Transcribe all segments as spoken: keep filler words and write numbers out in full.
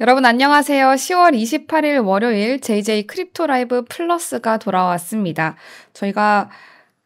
여러분 안녕하세요. 시월 이십팔일 월요일 제이제이 크립토 라이브 플러스가 돌아왔습니다. 저희가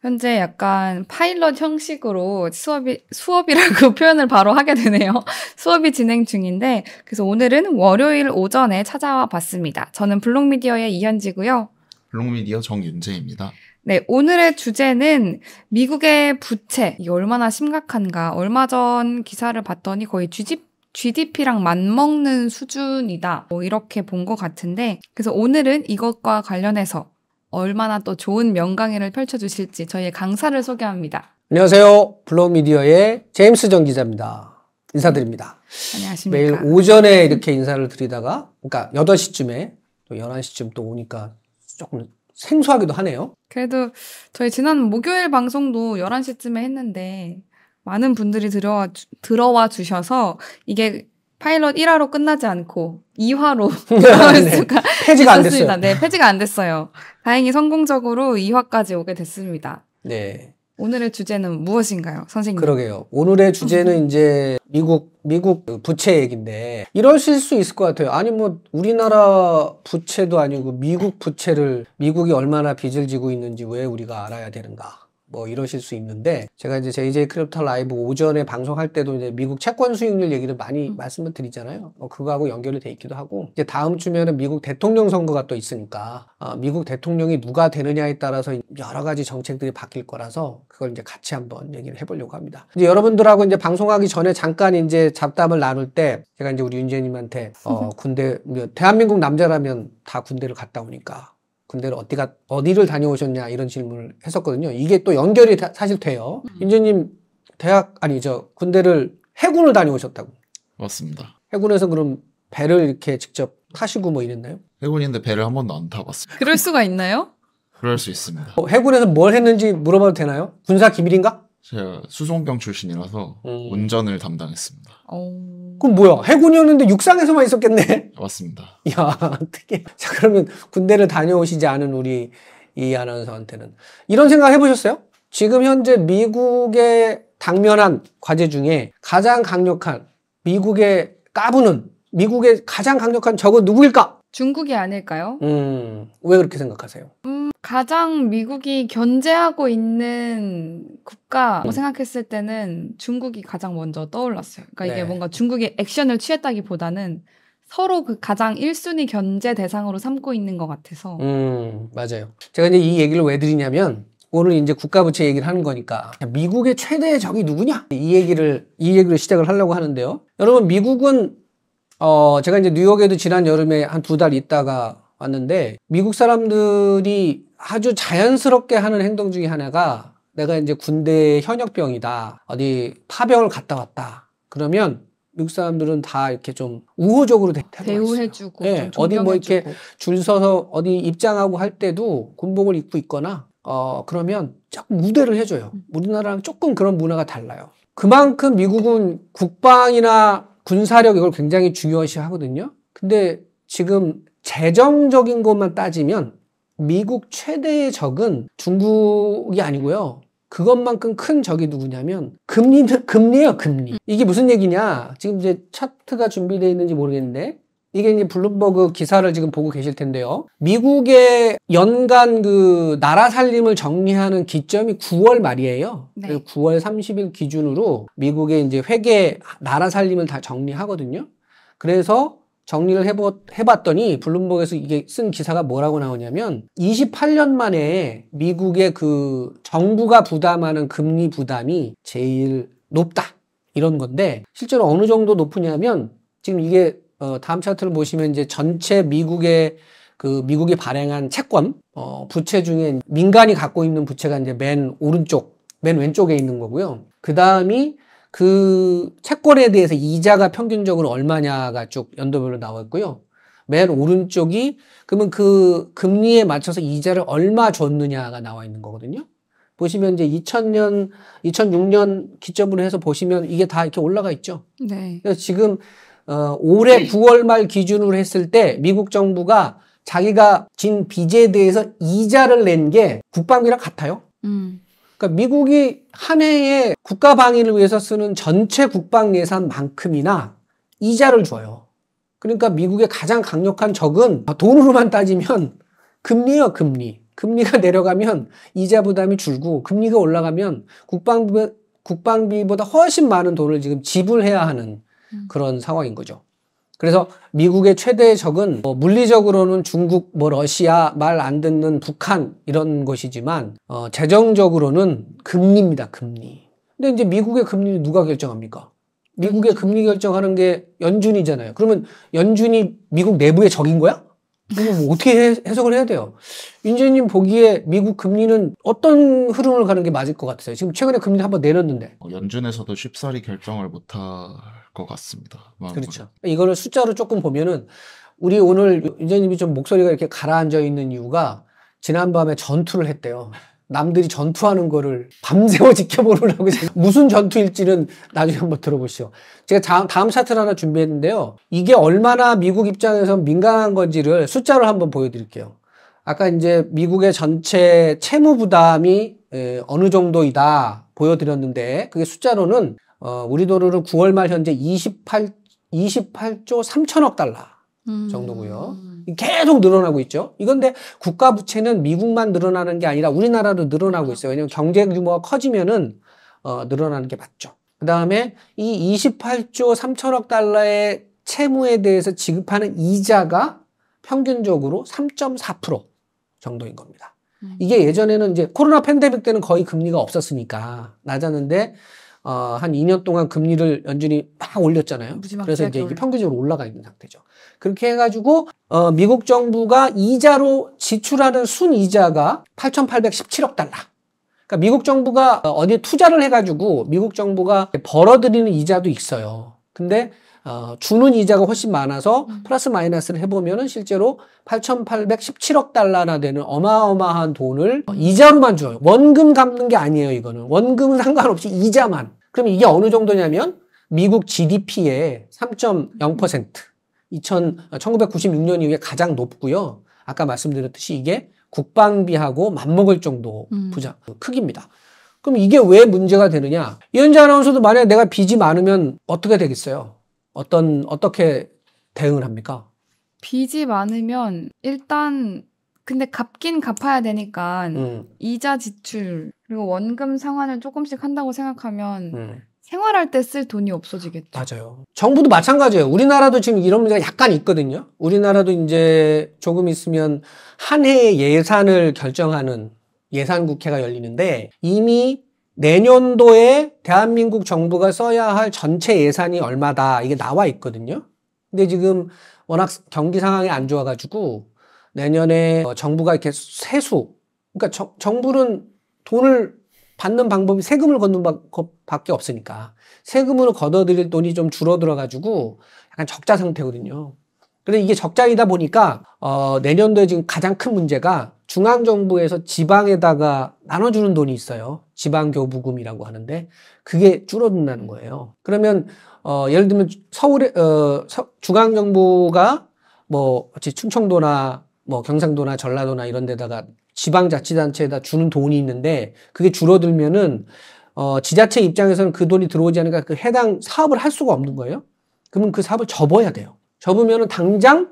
현재 약간 파일럿 형식으로 수업이, 수업이라고 표현을 바로 하게 되네요. 수업이 진행 중인데, 그래서 오늘은 월요일 오전에 찾아와 봤습니다. 저는 블록미디어의 이현지고요. 블록미디어 정윤재입니다. 네, 오늘의 주제는 미국의 부채, 이게 얼마나 심각한가. 얼마 전 기사를 봤더니 거의 쥐집 지디피랑 맞먹는 수준이다. 뭐 이렇게 본 것 같은데, 그래서 오늘은 이것과 관련해서 얼마나 또 좋은 명강의를 펼쳐주실지 저희의 강사를 소개합니다. 안녕하세요. 블록미디어의 제임스 정 기자입니다. 인사드립니다. 안녕하십니까. 매일 오전에 이렇게 인사를 드리다가, 그러니까 여덟 시쯤에 또 열한 시쯤 또 오니까 조금 생소하기도 하네요. 그래도 저희 지난 목요일 방송도 열한 시쯤에 했는데 많은 분들이 들어와, 주, 들어와 주셔서 이게 파일럿 일화로 끝나지 않고 이화로 네, 폐지가 안 됐어요. 네, 폐지가 안 됐어요. 다행히 성공적으로 이화까지 오게 됐습니다. 네. 오늘의 주제는 무엇인가요, 선생님? 그러게요. 오늘의 주제는 이제 미국 미국 부채 얘긴데, 이러실 수 있을 것 같아요. 아니 뭐 우리나라 부채도 아니고 미국 부채를, 미국이 얼마나 빚을 지고 있는지 왜 우리가 알아야 되는가? 뭐 이러실 수 있는데, 제가 이제 제이제이 크립토 라이브 오전에 방송할 때도 이제 미국 채권 수익률 얘기를 많이 음. 말씀을 드리잖아요. 어, 그거하고 연결이 돼 있기도 하고, 이제 다음 주면은 미국 대통령 선거가 또 있으니까 어, 미국 대통령이 누가 되느냐에 따라서 여러 가지 정책들이 바뀔 거라서 그걸 이제 같이 한번 얘기를 해보려고 합니다. 이제 여러분들하고 이제 방송하기 전에 잠깐 이제 잡담을 나눌 때 제가 이제 우리 윤재님한테 어, 군대, 대한민국 남자라면 다 군대를 갔다 오니까. 군대를 어디가, 어디를 다녀오셨냐 이런 질문을 했었거든요. 이게 또 연결이 다, 사실 돼요. 음. 인재님 대학 아니 저 군대를 해군을 다녀오셨다고. 맞습니다. 해군에서 그럼 배를 이렇게 직접 타시고 뭐 이랬나요? 해군인데 배를 한 번도 안 타봤어요. 그럴 수가 있나요? 그럴 수 있습니다. 어, 해군에서 뭘 했는지 물어봐도 되나요? 군사 기밀인가? 제가 수송병 출신이라서 음. 운전을 담당했습니다. 어... 그럼 뭐야? 해군이었는데 육상에서만 있었겠네? 맞습니다. 이야, 어떻게. 자, 그러면 군대를 다녀오시지 않은 우리 이 아나운서한테는 이런 생각 해보셨어요? 지금 현재 미국의 당면한 과제 중에 가장 강력한, 미국의 까부는, 미국의 가장 강력한 적은 누구일까? 중국이 아닐까요? 음, 왜 그렇게 생각하세요? 음, 가장 미국이 견제하고 있는 국가라고 음. 생각했을 때는 중국이 가장 먼저 떠올랐어요. 그러니까 네. 이게 뭔가 중국이 액션을 취했다기보다는 서로 그 가장 일 순위 견제 대상으로 삼고 있는 것 같아서. 음, 맞아요. 제가 이제 이 얘기를 왜 드리냐면, 오늘 이제 국가부채 얘기를 하는 거니까 미국의 최대의 적이 누구냐? 이 얘기를, 이 얘기를 시작을 하려고 하는데요. 여러분, 미국은 어, 제가 이제 뉴욕에도 지난 여름에 한 두 달 있다가 왔는데, 미국 사람들이 아주 자연스럽게 하는 행동 중에 하나가, 내가 이제 군대 현역병이다, 어디 파병을 갔다 왔다 그러면 미국 사람들은 다 이렇게 좀 우호적으로 대우해주고, 네, 어디 뭐 이렇게 줄 서서 어디 입장하고 할 때도 군복을 입고 있거나 어 그러면 조금 우대를 해줘요. 우리나라랑 조금 그런 문화가 달라요. 그만큼 미국은 국방이나 군사력 이걸 굉장히 중요시 하거든요. 근데 지금 재정적인 것만 따지면 미국 최대의 적은 중국이 아니고요. 그것만큼 큰 적이 누구냐면 금리, 금리예요, 금리. 이게 무슨 얘기냐. 지금 이제 차트가 준비되어 있는지 모르겠는데, 이게 이제 블룸버그 기사를 지금 보고 계실 텐데요. 미국의 연간 그 나라 살림을 정리하는 기점이 구월 말이에요. 네. 구월 삼십일 기준으로 미국의 이제 회계 나라 살림을 다 정리하거든요. 그래서 정리를 해보, 해봤더니 블룸버그에서 이게 쓴 기사가 뭐라고 나오냐면, 이십팔 년 만에 미국의 그 정부가 부담하는 금리 부담이 제일 높다. 이런 건데, 실제로 어느 정도 높으냐면, 지금 이게 어, 다음 차트를 보시면 이제 전체 미국의 그 미국이 발행한 채권, 어, 부채 중에 민간이 갖고 있는 부채가 이제 맨 오른쪽, 맨 왼쪽에 있는 거고요. 그 다음이 그 채권에 대해서 이자가 평균적으로 얼마냐가 쭉 연도별로 나와 있고요. 맨 오른쪽이 그러면 그 금리에 맞춰서 이자를 얼마 줬느냐가 나와 있는 거거든요. 보시면 이제 이천 년, 이천육 년 기점으로 해서 보시면 이게 다 이렇게 올라가 있죠. 네. 그래서 지금 어, 올해 구월 말 기준으로 했을 때 미국 정부가 자기가 진 빚에 대해서 이자를 낸 게 국방비랑 같아요. 음. 그러니까 미국이 한 해에 국가 방위를 위해서 쓰는 전체 국방 예산만큼이나 이자를 줘요. 그러니까 미국의 가장 강력한 적은 돈으로만 따지면 금리예요, 금리. 금리가 내려가면 이자 부담이 줄고 금리가 올라가면 국방비, 국방비보다 훨씬 많은 돈을 지금 지불해야 하는 그런 상황인 거죠. 그래서 미국의 최대의 적은 뭐 물리적으로는 중국, 뭐 러시아, 말 안 듣는 북한 이런 것이지만 어, 재정적으로는 금리입니다, 금리. 근데 이제 미국의 금리는 누가 결정합니까? 미국의 금리 결정하는 게 연준이잖아요. 그러면 연준이 미국 내부의 적인 거야? 그럼 뭐 어떻게 해, 해석을 해야 돼요? 윤재님 보기에 미국 금리는 어떤 흐름을 가는 게 맞을 것 같으세요? 지금 최근에 금리를 한번 내렸는데. 연준에서도 쉽사리 결정을 못할 것 같습니다. 마음으로. 그렇죠. 이거를 숫자로 조금 보면은 우리 오늘 윤재님이 좀 목소리가 이렇게 가라앉아 있는 이유가 지난밤에 전투를 했대요. 남들이 전투하는 거를 밤새워 지켜보느라고 무슨 전투일지는 나중에 한번 들어보시죠. 제가 자, 다음 차트를 하나 준비했는데요. 이게 얼마나 미국 입장에서 민감한 건지를 숫자로 한번 보여드릴게요. 아까 이제 미국의 전체 채무 부담이 에, 어느 정도이다 보여드렸는데 그게 숫자로는 어, 우리 돈으로 구월 말 현재 이십팔, 이십팔조 삼천억 달러 정도고요. 음. 계속 늘어나고 있죠. 이건데 국가 부채는 미국만 늘어나는 게 아니라 우리나라도 늘어나고 있어요. 왜냐하면 경제 규모가 커지면은 어, 늘어나는 게 맞죠. 그 다음에 이 이십팔조 삼천억 달러의 채무에 대해서 지급하는 이자가 평균적으로 삼 점 사 퍼센트 정도인 겁니다. 음. 이게 예전에는 이제 코로나 팬데믹 때는 거의 금리가 없었으니까 낮았는데 어, 한 이 년 동안 금리를 연준이 막 올렸잖아요. 그래서 이제 이게 평균적으로 올라가 있는 상태죠. 그렇게 해가지고 어, 미국 정부가 이자로 지출하는 순이자가 팔천팔백십칠억 달러. 그러니까 미국 정부가 어디에 투자를 해가지고 미국 정부가 벌어들이는 이자도 있어요. 근데 어, 주는 이자가 훨씬 많아서 플러스 마이너스를 해보면은 실제로 팔천팔백십칠억 달러나 되는 어마어마한 돈을 이자로만 줘요. 원금 갚는 게 아니에요, 이거는. 원금은 상관없이 이자만. 그러면 이게 어느 정도냐면 미국 지디피의 삼 점 영 퍼센트. 천구백구십육 년 이후에 가장 높고요. 아까 말씀드렸듯이 이게 국방비하고 맞먹을 정도 부자 음. 크기입니다. 그럼 이게 왜 문제가 되느냐? 이현지 아나운서도 만약에 내가 빚이 많으면 어떻게 되겠어요? 어떤 어떻게 대응을 합니까? 빚이 많으면 일단 근데 갚긴 갚아야 되니까 음. 이자 지출 그리고 원금 상환을 조금씩 한다고 생각하면 음. 생활할 때 쓸 돈이 없어지겠죠. 맞아요. 정부도 마찬가지예요. 우리나라도 지금 이런 문제가 약간 있거든요. 우리나라도 이제 조금 있으면 한 해의 예산을 결정하는 예산국회가 열리는데 이미 내년도에 대한민국 정부가 써야 할 전체 예산이 얼마다 이게 나와 있거든요. 근데 지금 워낙 경기 상황이 안 좋아가지고 내년에 정부가 이렇게 세수 그러니까 저, 정부는 돈을 받는 방법이 세금을 걷는 바, 거, 밖에 없으니까 세금으로 걷어들일 돈이 좀 줄어들어가지고 약간 적자 상태거든요. 그런데 이게 적자이다 보니까 어, 내년도에 지금 가장 큰 문제가 중앙정부에서 지방에다가 나눠주는 돈이 있어요. 지방교부금이라고 하는데 그게 줄어든다는 거예요. 그러면 어, 예를 들면 서울에 어, 서, 중앙정부가 뭐 충청도나 뭐 경상도나 전라도나 이런 데다가 지방자치단체에다 주는 돈이 있는데 그게 줄어들면은 어, 지자체 입장에서는 그 돈이 들어오지 않으니까 그 해당 사업을 할 수가 없는 거예요. 그러면 그 사업을 접어야 돼요. 접으면은 당장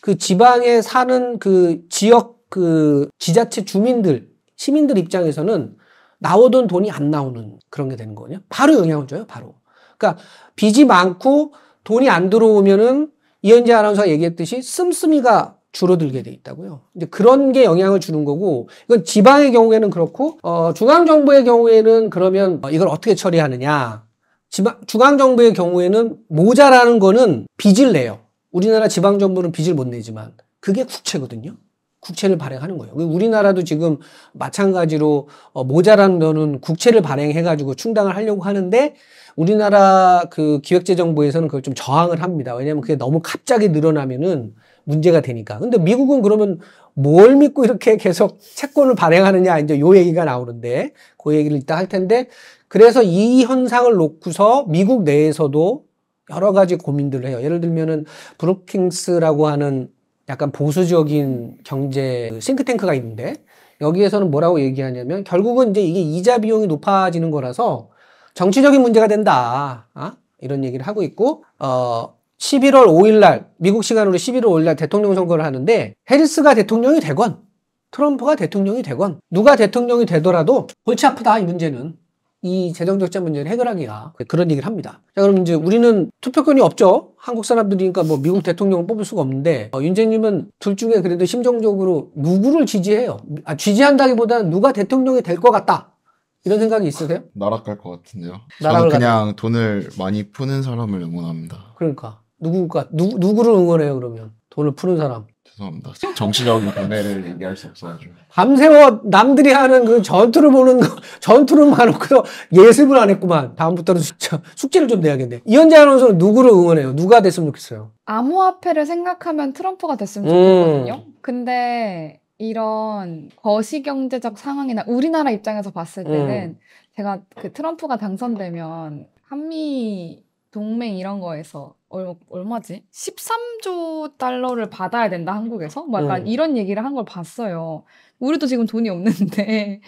그 지방에 사는 그 지역 그 지자체 주민들 시민들 입장에서는 나오던 돈이 안 나오는 그런 게 되는 거거든요. 바로 영향을 줘요, 바로. 그러니까 빚이 많고 돈이 안 들어오면은 이현지 아나운서가 얘기했듯이 씀씀이가 줄어들게 돼 있다고요. 이제 그런 게 영향을 주는 거고, 이건 지방의 경우에는 그렇고, 어, 중앙정부의 경우에는 그러면 이걸 어떻게 처리하느냐. 지방, 중앙정부의 경우에는 모자라는 거는 빚을 내요. 우리나라 지방정부는 빚을 못 내지만, 그게 국채거든요. 국채를 발행하는 거예요. 우리나라도 지금 마찬가지로 어, 모자라는 거는 국채를 발행해가지고 충당을 하려고 하는데, 우리나라 그 기획재정부에서는 그걸 좀 저항을 합니다. 왜냐면 그게 너무 갑자기 늘어나면은, 문제가 되니까. 근데 미국은 그러면 뭘 믿고 이렇게 계속 채권을 발행하느냐 이제 요 얘기가 나오는데 그 얘기를 이따 할 텐데 그래서 이 현상을 놓고서 미국 내에서도 여러 가지 고민들을 해요. 예를 들면은 브루킹스라고 하는 약간 보수적인 경제 싱크탱크가 있는데 여기에서는 뭐라고 얘기하냐면 결국은 이제 이게 이자 비용이 높아지는 거라서 정치적인 문제가 된다. 아? 이런 얘기를 하고 있고 어 십일월 오일 날 미국 시간으로 십일월 오일 날 대통령 선거를 하는데 해리스가 대통령이 되건 트럼프가 대통령이 되건 누가 대통령이 되더라도 골치 아프다, 이 문제는. 이 재정적자 문제를 해결하기가, 그런 얘기를 합니다. 자, 그럼 이제 우리는 투표권이 없죠. 한국 사람들이니까 뭐 미국 대통령을 뽑을 수가 없는데, 어, 윤재님은 둘 중에 그래도 심정적으로 누구를 지지해요? 아, 지지한다기보다는 누가 대통령이 될 것 같다, 이런 생각이 있으세요? 나락갈 것 같은데요. 저는 그냥 같은... 돈을 많이 푸는 사람을 응원합니다. 그러니까 누구가 누, 누구를 응원해요 그러면? 돈을 푸는 사람. 죄송합니다. 정치적인 견해를 얘기할 수 없어가지고. 밤새워 남들이 하는 그 전투를 보는 거, 전투를 봐놓고 예습을 안 했구만. 다음부터는 숙제를 좀 내야겠네. 이현지 아나운서는 누구를 응원해요? 누가 됐으면 좋겠어요? 암호화폐를 생각하면 트럼프가 됐으면 좋겠거든요. 음. 근데 이런 거시경제적 상황이나 우리나라 입장에서 봤을 때는 음. 제가 그 트럼프가 당선되면 한미 동맹 이런 거에서 얼마, 얼마지? 십삼조 달러를 받아야 된다, 한국에서? 뭐 약간 음. 이런 얘기를 한 걸 봤어요. 우리도 지금 돈이 없는데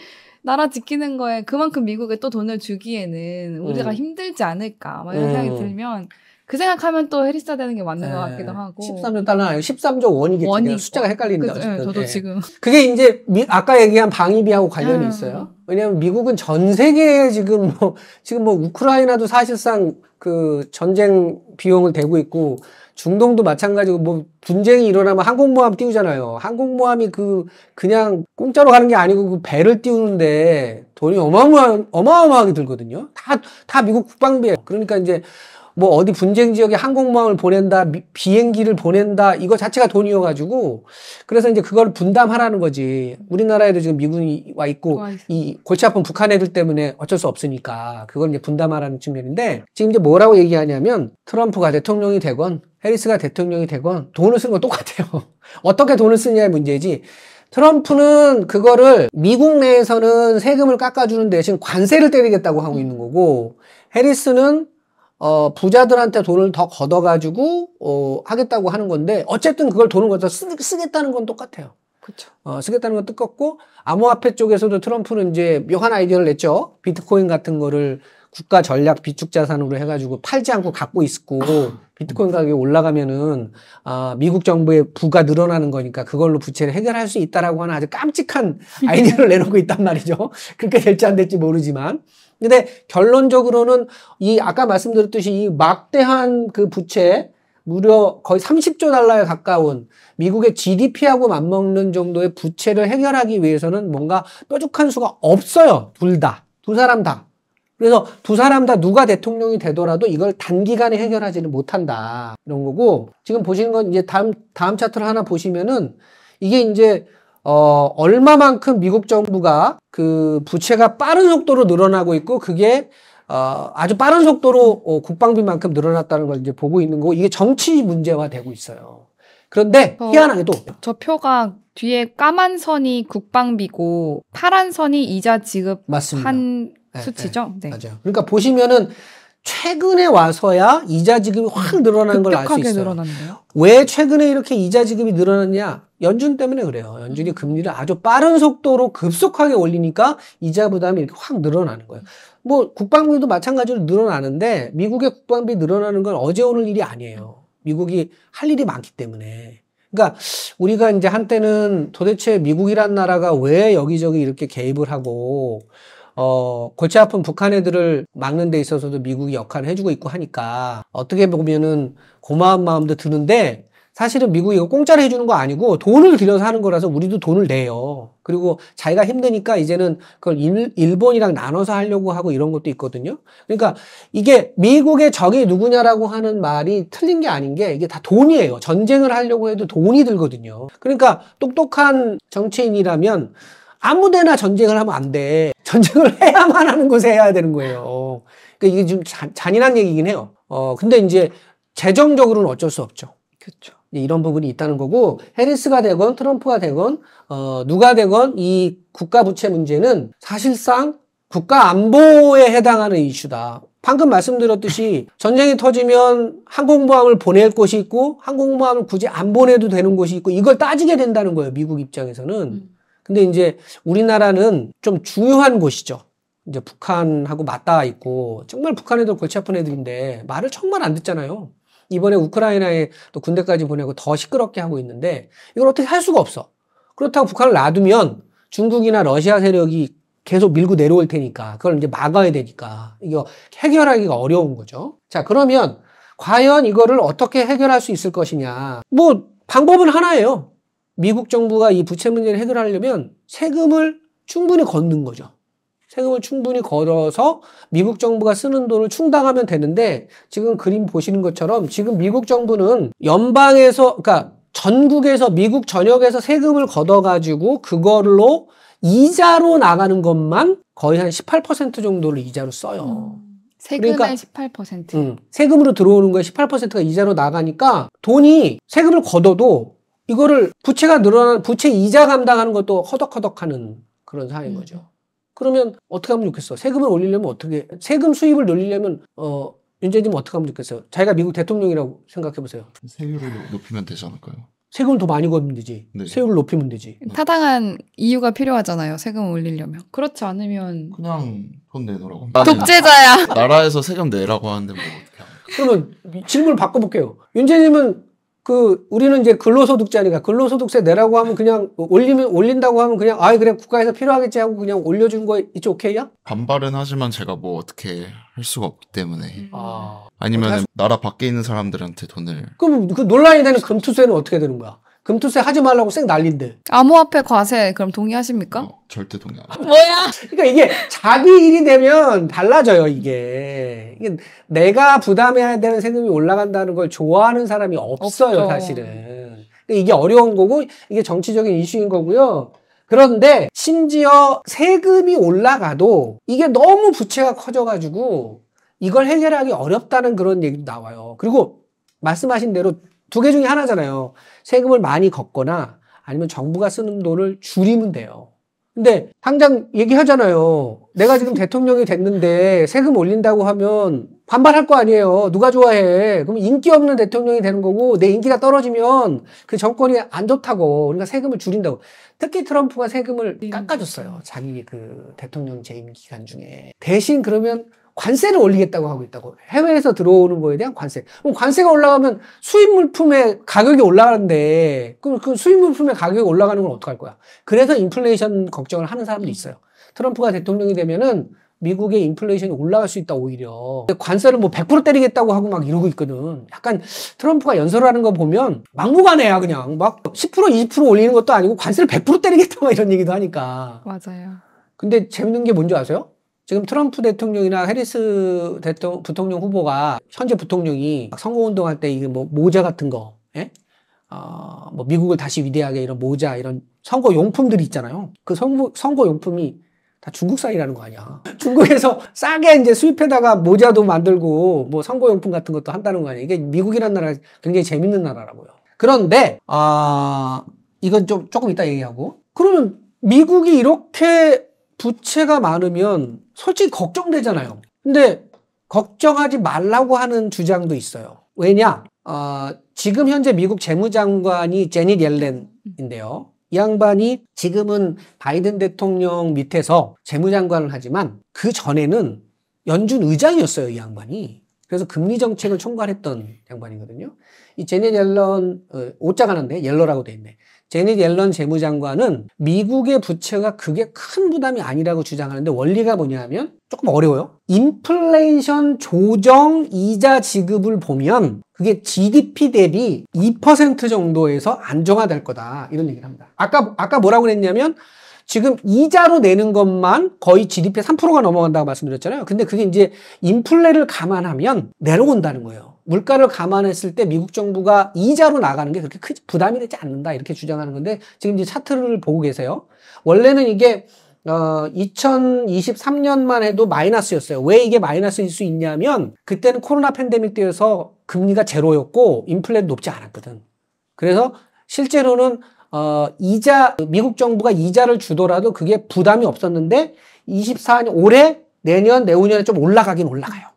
나라 지키는 거에 그만큼 미국에 또 돈을 주기에는 우리가 음. 힘들지 않을까 막 이런 음. 생각이 들면, 그 생각하면 또 해리스가 되는 게 맞는 네. 것 같기도 하고. 십삼조 달러는 아니고 십삼조 원이겠죠. 원이 숫자가 헷갈린다. 그, 네, 저도 지금. 그게 이제 미, 아까 얘기한 방위비하고 관련이 음. 있어요. 왜냐하면 미국은 전 세계에 지금 뭐, 지금 뭐 우크라이나도 사실상 그 전쟁 비용을 대고 있고, 중동도 마찬가지고, 뭐 분쟁이 일어나면 항공모함 띄우잖아요. 항공모함이 그 그냥 공짜로 가는 게 아니고 그 배를 띄우는데 돈이 어마어마 어마어마하게 들거든요. 다 다 미국 국방비에. 그러니까 이제 뭐 어디 분쟁 지역에 항공모함을 보낸다, 미, 비행기를 보낸다, 이거 자체가 돈이어가지고, 그래서 이제 그걸 분담하라는 거지. 우리나라에도 지금 미군이 와 있고, 와 이 골치 아픈 북한 애들 때문에 어쩔 수 없으니까 그걸 이제 분담하라는 측면인데, 지금 이제 뭐라고 얘기하냐면 트럼프가 대통령이 되건 해리스가 대통령이 되건 돈을 쓰는 건 똑같아요. 어떻게 돈을 쓰느냐의 문제지. 트럼프는 그거를 미국 내에서는 세금을 깎아주는 대신 관세를 때리겠다고 하고 있는 거고, 해리스는 어, 부자들한테 돈을 더 걷어가지고, 어, 하겠다고 하는 건데, 어쨌든 그걸 돈을 걷어 쓰, 쓰겠다는 건 똑같아요. 그쵸. 어, 쓰겠다는 건 똑같고, 암호화폐 쪽에서도 트럼프는 이제 묘한 아이디어를 냈죠. 비트코인 같은 거를 국가 전략 비축 자산으로 해가지고 팔지 않고 갖고 있고, 비트코인 가격이 올라가면은, 아, 미국 정부의 부가 늘어나는 거니까 그걸로 부채를 해결할 수 있다라고 하는 아주 깜찍한 아이디어를 내놓고 있단 말이죠. 그렇게 될지 안 될지 모르지만. 근데 결론적으로는 이 아까 말씀드렸듯이 이 막대한 그 부채, 무려 거의 삼십조 달러에 가까운 미국의 지디피하고 맞먹는 정도의 부채를 해결하기 위해서는 뭔가 뾰족한 수가 없어요. 둘 다. 두 사람 다. 그래서 두 사람 다 누가 대통령이 되더라도 이걸 단기간에 해결하지는 못한다, 이런 거고. 지금 보시는 건 이제 다음 다음 차트를 하나 보시면은 이게 이제 어, 얼마만큼 미국 정부가 그 부채가 빠른 속도로 늘어나고 있고, 그게 어, 아주 빠른 속도로 어, 국방비만큼 늘어났다는 걸 이제 보고 있는 거고, 이게 정치 문제화 되고 있어요. 그런데 저, 희한하게도 저 표가 뒤에 까만 선이 국방비고 파란 선이 이자 지급한 수치죠. 네, 네. 맞아요. 그러니까 보시면은 최근에 와서야 이자 지급이 확 늘어난 걸 알 수 있어요. 늘어났네요. 왜 최근에 이렇게 이자 지급이 늘어났냐? 연준 때문에 그래요. 연준이 금리를 아주 빠른 속도로 급속하게 올리니까 이자 부담이 이렇게 확 늘어나는 거예요. 뭐 국방비도 마찬가지로 늘어나는데, 미국의 국방비 늘어나는 건 어제 오늘 일이 아니에요. 미국이 할 일이 많기 때문에. 그러니까 우리가 이제 한때는 도대체 미국이란 나라가 왜 여기저기 이렇게 개입을 하고, 어, 골치 아픈 북한 애들을 막는 데 있어서도 미국이 역할을 해주고 있고 하니까 어떻게 보면은 고마운 마음도 드는데, 사실은 미국이 이거 공짜로 해주는 거 아니고 돈을 들여서 하는 거라서 우리도 돈을 내요. 그리고 자기가 힘드니까 이제는 그걸 일, 일본이랑 나눠서 하려고 하고 이런 것도 있거든요. 그러니까 이게 미국의 적이 누구냐라고 하는 말이 틀린 게 아닌 게, 이게 다 돈이에요. 전쟁을 하려고 해도 돈이 들거든요. 그러니까 똑똑한 정치인이라면 아무데나 전쟁을 하면 안 돼. 전쟁을 해야만 하는 곳에 해야 되는 거예요. 그러니까 이게 좀 잔, 잔인한 얘기긴 해요. 어, 근데 이제 재정적으로는 어쩔 수 없죠. 그렇죠. 이런 부분이 있다는 거고, 해리스가 되건 트럼프가 되건 어, 누가 되건 이 국가 부채 문제는 사실상 국가 안보에 해당하는 이슈다. 방금 말씀드렸듯이 전쟁이 터지면 항공모함을 보낼 곳이 있고, 항공모함을 굳이 안 보내도 되는 곳이 있고, 이걸 따지게 된다는 거예요, 미국 입장에서는. 음. 근데 이제 우리나라는 좀 중요한 곳이죠. 이제 북한하고 맞닿아 있고, 정말 북한 애들 골치 아픈 애들인데 말을 정말 안 듣잖아요. 이번에 우크라이나에 또 군대까지 보내고 더 시끄럽게 하고 있는데 이걸 어떻게 할 수가 없어. 그렇다고 북한을 놔두면 중국이나 러시아 세력이 계속 밀고 내려올 테니까 그걸 이제 막아야 되니까 이거 해결하기가 어려운 거죠. 자, 그러면 과연 이거를 어떻게 해결할 수 있을 것이냐. 뭐 방법은 하나예요. 미국 정부가 이 부채 문제를 해결하려면 세금을 충분히 걷는 거죠. 세금을 충분히 걸어서 미국 정부가 쓰는 돈을 충당하면 되는데 지금 그림 보시는 것처럼 지금 미국 정부는 연방에서, 그러니까 전국에서, 미국 전역에서 세금을 걷어가지고 그걸로 이자로 나가는 것만 거의 한 십팔 퍼센트 정도를 이자로 써요. 음, 세금의 그러니까, 십팔 퍼센트. 음, 세금으로 들어오는 거에 십팔 퍼센트가 이자로 나가니까 돈이 세금을 걷어도 이거를 부채가 늘어나는, 부채 이자 감당하는 것도 허덕허덕하는 그런 상황인 거죠. 음. 그러면 어떻게 하면 좋겠어? 세금을 올리려면 어떻게, 세금 수입을 늘리려면 어 윤재님 어떻게 하면 좋겠어요? 자기가 미국 대통령이라고 생각해보세요. 세율을 높이면 되지 않을까요? 세금 더 많이 걷으면 되지. 네. 세율을 높이면 되지. 타당한 이유가 필요하잖아요. 세금 올리려면. 그렇지 않으면 그냥 돈 내놓으라고. 독재자야. 나라에서 세금 내라고 하는데 뭐 어떻게 하면. 그러면 질문을 바꿔볼게요. 윤재님은 그 우리는 이제 근로소득자니까 근로소득세 내라고 하면 그냥 올리면 올린다고 하면 그냥 아이 그래 국가에서 필요하겠지 하고 그냥 올려준 거 이제 오케이야? 반발은 하지만 제가 뭐 어떻게 할 수가 없기 때문에 음. 아. 아니면 수... 나라 밖에 있는 사람들한테 돈을 그럼 그 논란이 되는 금투세는 어떻게 되는 거야? 금투세 하지 말라고 쌩 난린데 암호화폐 과세 그럼 동의하십니까? 어, 절대 동의 안 해요. 뭐야? 그러니까 이게 자기 일이 되면 달라져요. 이게. 이게 내가 부담해야 되는 세금이 올라간다는 걸 좋아하는 사람이 없어요. 없죠. 사실은. 이게 어려운 거고 이게 정치적인 이슈인 거고요. 그런데 심지어 세금이 올라가도 이게 너무 부채가 커져가지고 이걸 해결하기 어렵다는 그런 얘기도 나와요. 그리고 말씀하신 대로 두 개 중에 하나잖아요. 세금을 많이 걷거나 아니면 정부가 쓰는 돈을 줄이면 돼요. 근데 당장 얘기하잖아요. 내가 지금 대통령이 됐는데 세금 올린다고 하면 반발할 거 아니에요. 누가 좋아해. 그럼 인기 없는 대통령이 되는 거고 내 인기가 떨어지면 그 정권이 안 좋다고. 그러니까 세금을 줄인다고. 특히 트럼프가 세금을 깎아줬어요. 자기 그 대통령 재임 기간 중에. 대신 그러면 관세를 올리겠다고 하고 있다고. 해외에서 들어오는 거에 대한 관세. 그럼 관세가 올라가면 수입물품의 가격이 올라가는데 그럼 그 수입물품의 가격이 올라가는 건 어떡할 거야? 그래서 인플레이션 걱정을 하는 사람도 있어요. 트럼프가 대통령이 되면은 미국의 인플레이션이 올라갈 수 있다 오히려. 관세를 뭐 백 퍼센트 때리겠다고 하고 막 이러고 있거든. 약간 트럼프가 연설하는 거 보면 막무가내야 그냥. 막 십 퍼센트 이십 퍼센트 올리는 것도 아니고 관세를 백 퍼센트 때리겠다 막 이런 얘기도 하니까. 맞아요. 근데 재밌는 게 뭔지 아세요? 지금 트럼프 대통령이나 해리스 대통령, 부통령 후보가, 현재 부통령이 선거운동할 때 이게 뭐 모자 같은 거, 예? 어, 뭐 미국을 다시 위대하게 이런 모자, 이런 선거용품들이 있잖아요. 그 선거, 선거용품이 다 중국산이라는 거 아니야. 중국에서 싸게 이제 수입해다가 모자도 만들고 뭐 선거용품 같은 것도 한다는 거 아니야. 이게 미국이라는 나라가 굉장히 재밌는 나라라고요. 그런데, 아, 이건 좀, 조금 이따 얘기하고. 그러면 미국이 이렇게 부채가 많으면 솔직히 걱정되잖아요. 근데 걱정하지 말라고 하는 주장도 있어요. 왜냐? 어, 지금 현재 미국 재무장관이 제닛 옐런인데요. 이 양반이 지금은 바이든 대통령 밑에서 재무장관을 하지만 그 전에는 연준 의장이었어요. 이 양반이. 그래서 금리 정책을 총괄했던 양반이거든요. 이 제닛 옐런, 어, 오자가 난데 옐러라고 돼 있네. 제닛 옐런 재무장관은 미국의 부채가 그게 큰 부담이 아니라고 주장하는데 원리가 뭐냐면 조금 어려워요. 인플레이션 조정 이자 지급을 보면 그게 지디피 대비 이 퍼센트 정도에서 안정화될 거다. 이런 얘기를 합니다. 아까 아까 뭐라고 그랬냐면 지금 이자로 내는 것만 거의 지디피의 삼 퍼센트가 넘어간다고 말씀드렸잖아요. 근데 그게 이제 인플레를 감안하면 내려온다는 거예요. 물가를 감안했을 때 미국 정부가 이자로 나가는 게 그렇게 큰 부담이 되지 않는다 이렇게 주장하는 건데 지금 이제 차트를 보고 계세요. 원래는 이게 어, 이천이십삼 년만 해도 마이너스였어요. 왜 이게 마이너스일 수 있냐면 그때는 코로나 팬데믹 때여서 금리가 제로였고 인플레도 높지 않았거든. 그래서 실제로는 어, 이자 미국 정부가 이자를 주더라도 그게 부담이 없었는데 이십사 년 올해 내년 내후년에 좀 올라가긴 올라가요.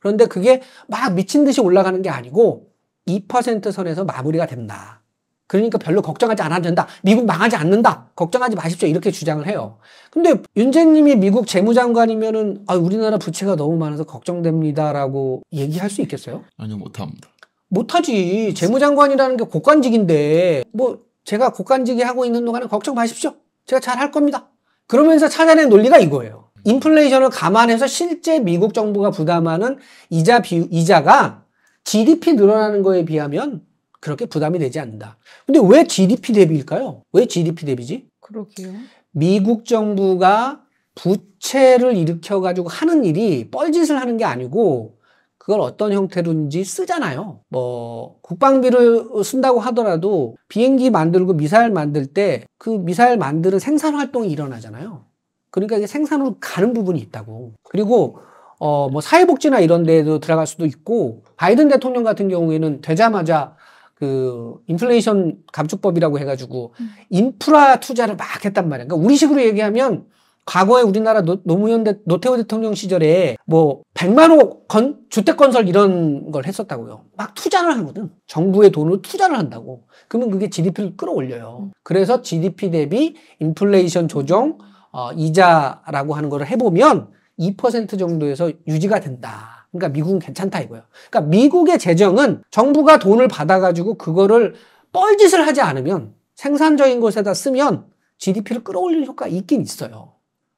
그런데 그게 막 미친 듯이 올라가는 게 아니고 이 퍼센트 선에서 마무리가 된다. 그러니까 별로 걱정하지 않아도 된다. 미국 망하지 않는다. 걱정하지 마십시오. 이렇게 주장을 해요. 근데 윤재님이 미국 재무장관이면은 아, 우리나라 부채가 너무 많아서 걱정됩니다라고 얘기할 수 있겠어요? 아니요, 못합니다. 못하지. 재무장관이라는 게 고관직인데, 뭐 제가 고관직이 하고 있는 동안에 걱정 마십시오. 제가 잘 할 겁니다. 그러면서 찾아낸 논리가 이거예요. 인플레이션을 감안해서 실제 미국 정부가 부담하는 이자 비, 이자가 지디피 늘어나는 거에 비하면 그렇게 부담이 되지 않는다. 근데 왜 지디피 대비일까요? 왜 지디피 대비지? 그러게요. 미국 정부가 부채를 일으켜가지고 하는 일이 뻘짓을 하는 게 아니고 그걸 어떤 형태로든지 쓰잖아요. 뭐 국방비를 쓴다고 하더라도 비행기 만들고 미사일 만들 때 그 미사일 만드는 생산 활동이 일어나잖아요. 그러니까 이게 생산으로 가는 부분이 있다고. 그리고 어 뭐 사회복지나 이런 데에도 들어갈 수도 있고, 바이든 대통령 같은 경우에는 되자마자 그 인플레이션 감축법이라고 해가지고 인프라 투자를 막 했단 말이야. 그러니까 우리식으로 얘기하면 과거에 우리나라 노, 노무현 대, 노태우 대통령 시절에 뭐 백만 호 건, 주택 건설 이런 걸 했었다고요. 막 투자를 하거든. 정부의 돈으로 투자를 한다고. 그러면 그게 지디피를 끌어올려요. 그래서 지디피 대비 인플레이션 조정 어, 이자라고 하는 거를 해보면 이 퍼센트 정도에서 유지가 된다. 그러니까 미국은 괜찮다 이거예요. 그러니까 미국의 재정은 정부가 돈을 받아가지고 그거를 뻘짓을 하지 않으면, 생산적인 곳에다 쓰면 지디피를 끌어올릴 효과가 있긴 있어요.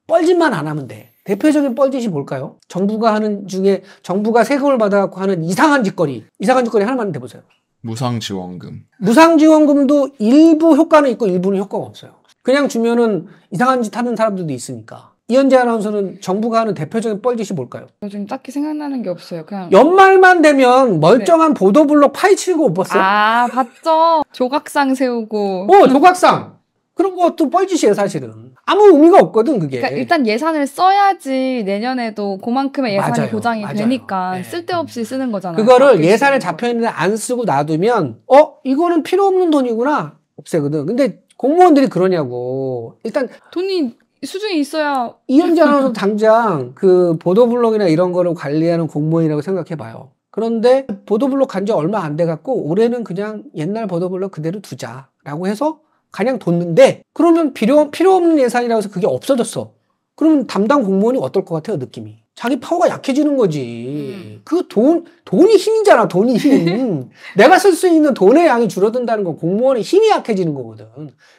뻘짓만 안 하면 돼. 대표적인 뻘짓이 뭘까요? 정부가 하는 중에 정부가 세금을 받아갖고 하는 이상한 짓거리. 이상한 짓거리 하나만 대보세요. 무상지원금. 무상지원금도 일부 효과는 있고 일부는 효과가 없어요. 그냥 주면은 이상한 짓 하는 사람들도 있으니까. 이현지 아나운서는 정부가 하는 대표적인 뻘짓이 뭘까요? 요즘 딱히 생각나는 게 없어요. 그냥 연말만 되면 멀쩡한 네. 보도블록 파헤치고 못 봤어요? 아, 봤죠. 조각상 세우고. 어, 조각상. 그런 것도 뻘짓이에요, 사실은. 아무 의미가 없거든, 그게. 그러니까 일단 예산을 써야지 내년에도 그만큼의 예산이 맞아요. 보장이 맞아요. 되니까 네. 쓸데없이 쓰는 거잖아요. 그거를 예산에 잡혀있는데 안 쓰고 놔두면 어? 이거는 필요 없는 돈이구나? 없애거든. 근데 공무원들이 그러냐고. 일단 돈이 수준이 있어야. 이현지 아나운서 당장 그 보도블록이나 이런 거를 관리하는 공무원이라고 생각해봐요. 그런데 보도블록 간 지 얼마 안 돼갖고 올해는 그냥 옛날 보도블록 그대로 두자라고 해서 가냥 뒀는데, 그러면 필요, 필요 없는 예산이라고 해서 그게 없어졌어. 그러면 담당 공무원이 어떨 것 같아요, 느낌이? 자기 파워가 약해지는 거지. 음. 그 돈, 돈이 힘이잖아, 돈이 힘. 내가 쓸 수 있는 돈의 양이 줄어든다는 건 공무원의 힘이 약해지는 거거든.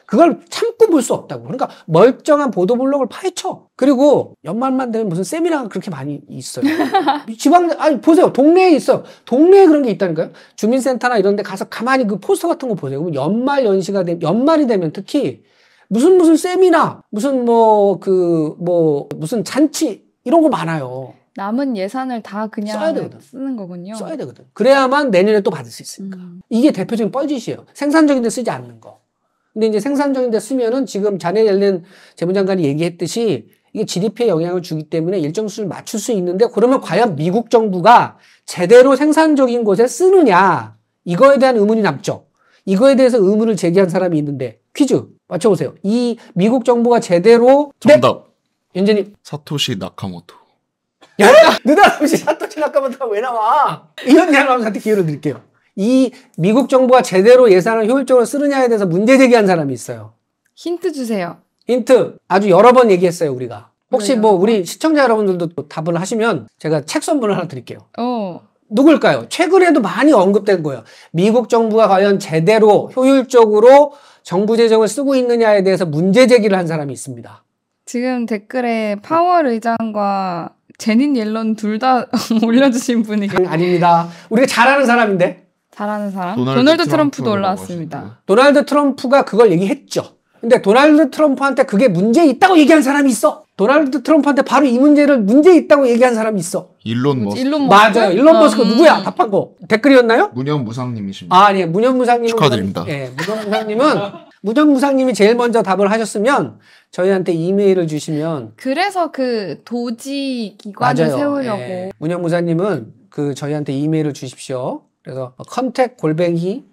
그걸 참고 볼 수 없다고. 그러니까 멀쩡한 보도블록을 파헤쳐. 그리고 연말만 되면 무슨 세미나가 그렇게 많이 있어요. 지방, 아니, 보세요. 동네에 있어. 동네에 그런 게 있다니까요. 주민센터나 이런 데 가서 가만히 그 포스터 같은 거 보세요. 그럼 연말 연시가 되면, 연말이 되면 특히 무슨 무슨 세미나, 무슨 뭐, 그, 뭐, 무슨 잔치, 이런 거 많아요. 남은 예산을 다 그냥 써야 되거든. 쓰는 거군요. 써야 되거든. 그래야만 내년에 또 받을 수 있으니까. 음. 이게 대표적인 뻘짓이에요. 생산적인 데 쓰지 않는 거. 근데 이제 생산적인 데 쓰면은 지금 제닛 옐런 재무장관이 얘기했듯이 이게 지디피에 영향을 주기 때문에 일정 수를 맞출 수 있는데, 그러면 과연 미국 정부가 제대로 생산적인 곳에 쓰느냐, 이거에 대한 의문이 남죠. 이거에 대해서 의문을 제기한 사람이 있는데 퀴즈 맞춰보세요. 이 미국 정부가 제대로 정답. 윤재님. 사토시 나카모토. 야! 느닷없이 사토시 나카모토가 왜 나와? 이현지 아나운서한테 기회를 드릴게요. 이 미국 정부가 제대로 예산을 효율적으로 쓰느냐에 대해서 문제 제기한 사람이 있어요. 힌트 주세요. 힌트. 아주 여러 번 얘기했어요, 우리가. 혹시 그래요? 뭐 우리 시청자 여러분들도 답을 하시면 제가 책 선물을 하나 드릴게요. 어. 누굴까요? 최근에도 많이 언급된 거예요. 미국 정부가 과연 제대로 효율적으로 정부 재정을 쓰고 있느냐에 대해서 문제 제기를 한 사람이 있습니다. 지금 댓글에 파월 의장과 제닛 옐런 둘 다 올려주신 분이 계세요. 아닙니다. 우리가 잘하는 사람인데. 잘하는 사람? 도널드, 도널드 트럼프도 올라왔습니다. 도널드 트럼프가 그걸 얘기했죠. 근데 도널드 트럼프한테 그게 문제 있다고 얘기한 사람이 있어. 도널드 트럼프한테 바로 이 문제를 문제 있다고 얘기한 사람이 있어. 일론 머스크. 일론 머스크? 맞아요. 일론 머스크 음. 누구야? 답한 거. 댓글이었나요? 무념무상님이십니다. 아, 네. 무념무상님은 축하드립니다. 예, 무념무상님은 무전무상님이 제일 먼저 답을 하셨으면 저희한테 이메일을 주시면. 그래서 그 도지 기관을 맞아요. 세우려고. 예. 무전무사님은 그 저희한테 이메일을 주십시오. 그래서 컨택 골뱅이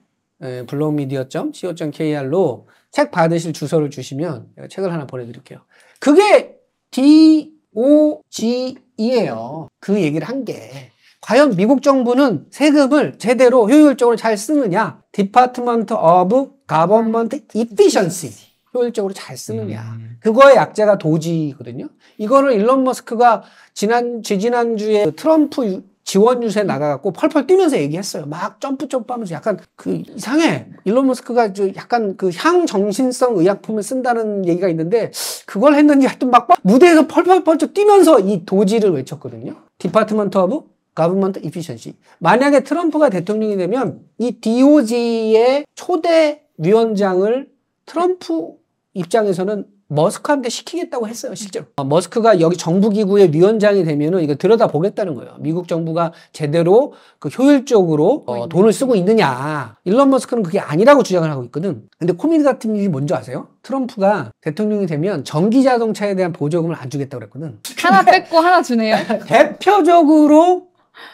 블록미디어 점 씨오 점 케이알로 책 받으실 주소를 주시면 책을 하나 보내드릴게요. 그게 디 오 지이에요. 그 얘기를 한 게. 과연 미국 정부는 세금을 제대로 효율적으로 잘 쓰느냐? Department of Government Efficiency. 효율적으로 잘 쓰느냐. 음. 그거의 약자가 도지거든요. 이거를 일론 머스크가 지난, 지지난주에 트럼프 지원 유세 나가갖고 펄펄 뛰면서 얘기했어요. 막 점프 점프하면서 약간 그 이상해. 일론 머스크가 약간 그 향정신성 의약품을 쓴다는 얘기가 있는데 그걸 했는지 하여튼 막 무대에서 펄펄펄 뛰면서 이 도지를 외쳤거든요. 디파트먼트 오브 가버먼트 이피션시. 만약에 트럼프가 대통령이 되면 이 디오지의 초대 위원장을 트럼프 입장에서는 머스크한테 시키겠다고 했어요, 실제로. 머스크가 여기 정부기구의 위원장이 되면은 이거 들여다보겠다는 거예요. 미국 정부가 제대로 그 효율적으로 어, 돈을 쓰고 있느냐. 일론 머스크는 그게 아니라고 주장을 하고 있거든. 근데 코미디 같은 일이 뭔지 아세요? 트럼프가 대통령이 되면 전기자동차에 대한 보조금을 안 주겠다고 그랬거든. 하나 뺏고 하나 주네요. 대표적으로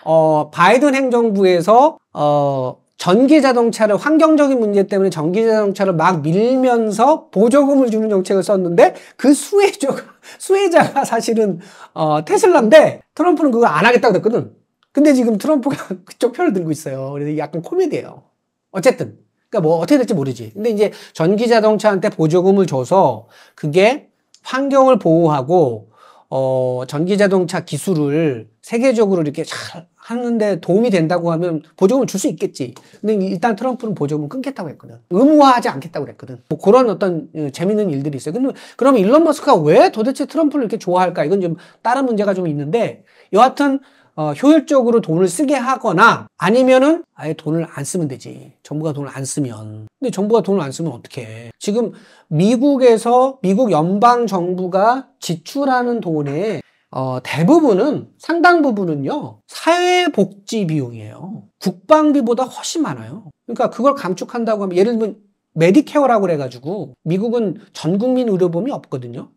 어, 바이든 행정부에서 어, 전기자동차를 환경적인 문제 때문에 전기자동차를 막 밀면서 보조금을 주는 정책을 썼는데 그 수혜자가, 수혜자가 사실은 어, 테슬라인데 트럼프는 그거 안 하겠다고 그랬거든. 근데 지금 트럼프가 그쪽 편을 들고 있어요. 그래서 약간 코미디예요. 어쨌든 그러니까 뭐 어떻게 될지 모르지. 근데 이제 전기자동차한테 보조금을 줘서 그게 환경을 보호하고 어, 전기자동차 기술을 세계적으로 이렇게 잘 하는데 도움이 된다고 하면 보조금을 줄 수 있겠지. 근데 일단 트럼프는 보조금을 끊겠다고 했거든. 의무화하지 않겠다고 그랬거든. 뭐 그런 어떤 재밌는 일들이 있어요. 근데 그럼 일론 머스크가 왜 도대체 트럼프를 이렇게 좋아할까? 이건 좀 다른 문제가 좀 있는데 여하튼 어, 효율적으로 돈을 쓰게 하거나 아니면은 아예 돈을 안 쓰면 되지. 정부가 돈을 안 쓰면. 근데 정부가 돈을 안 쓰면 어떡해. 지금 미국에서 미국 연방정부가 지출하는 돈에 어, 대부분은 상당 부분은요 사회복지 비용이에요. 국방비보다 훨씬 많아요. 그러니까 그걸 감축한다고 하면 예를 들면 메디케어라고 그래가지고 미국은 전국민 의료보험이 없거든요.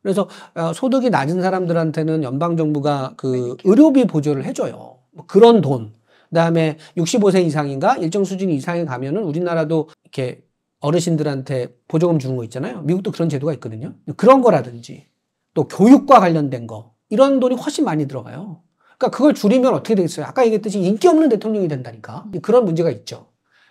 그래서 어, 소득이 낮은 사람들한테는 연방정부가 그 의료비 보조를 해줘요. 뭐 그런 돈. 그다음에 육십오 세 이상인가 일정 수준 이상에 가면은 우리나라도 이렇게 어르신들한테 보조금 주는 거 있잖아요. 미국도 그런 제도가 있거든요. 그런 거라든지 또 교육과 관련된 거 이런 돈이 훨씬 많이 들어가요. 그러니까 그걸 줄이면 어떻게 되겠어요? 아까 얘기했듯이 인기 없는 대통령이 된다니까. 그런 문제가 있죠.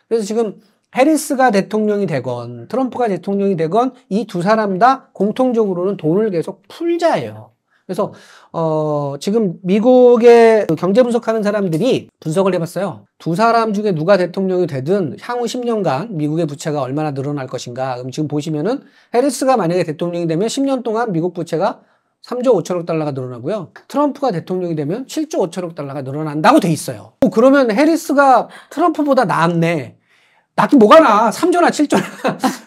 그래서 지금 해리스가 대통령이 되건 트럼프가 대통령이 되건 이 두 사람 다 공통적으로는 돈을 계속 풀자예요. 그래서 어, 지금 미국의 경제 분석하는 사람들이 분석을 해봤어요. 두 사람 중에 누가 대통령이 되든 향후 십 년간 미국의 부채가 얼마나 늘어날 것인가. 그럼 지금 보시면은 해리스가 만약에 대통령이 되면 십 년 동안 미국 부채가 삼조 오천억 달러가 늘어나고요. 트럼프가 대통령이 되면 칠조 오천억 달러가 늘어난다고 돼 있어요. 그러면 해리스가 트럼프보다 낫네. 낫긴 뭐가 나. 삼조나 칠조나.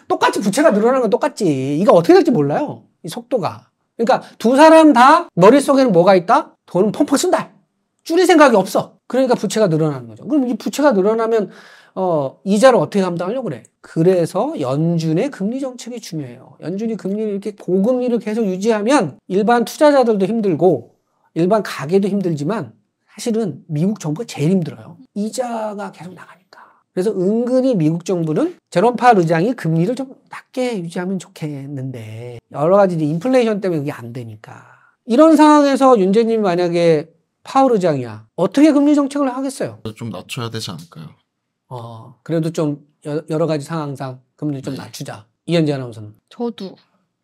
똑같이 부채가 늘어나는 건 똑같지. 이거 어떻게 될지 몰라요. 이 속도가. 그러니까 두 사람 다 머릿속에는 뭐가 있다? 돈은 펑펑 쓴다. 줄일 생각이 없어. 그러니까 부채가 늘어나는 거죠. 그럼 이 부채가 늘어나면 어, 이자를 어떻게 감당하려고 그래? 그래서 연준의 금리 정책이 중요해요. 연준이 금리를 이렇게 고금리를 계속 유지하면 일반 투자자들도 힘들고 일반 가게도 힘들지만 사실은 미국 정부가 제일 힘들어요. 이자가 계속 나가니까. 그래서 은근히 미국 정부는 제롬 파월 의장이 금리를 좀 낮게 유지하면 좋겠는데 여러 가지 인플레이션 때문에 그게 안 되니까. 이런 상황에서 윤재님이 만약에 파월 의장이야. 어떻게 금리 정책을 하겠어요? 좀 낮춰야 되지 않을까요? 어, 그래도 좀 여, 여러 가지 상황상 금리를 좀 낮추자. 이현지 아나운서는? 저도.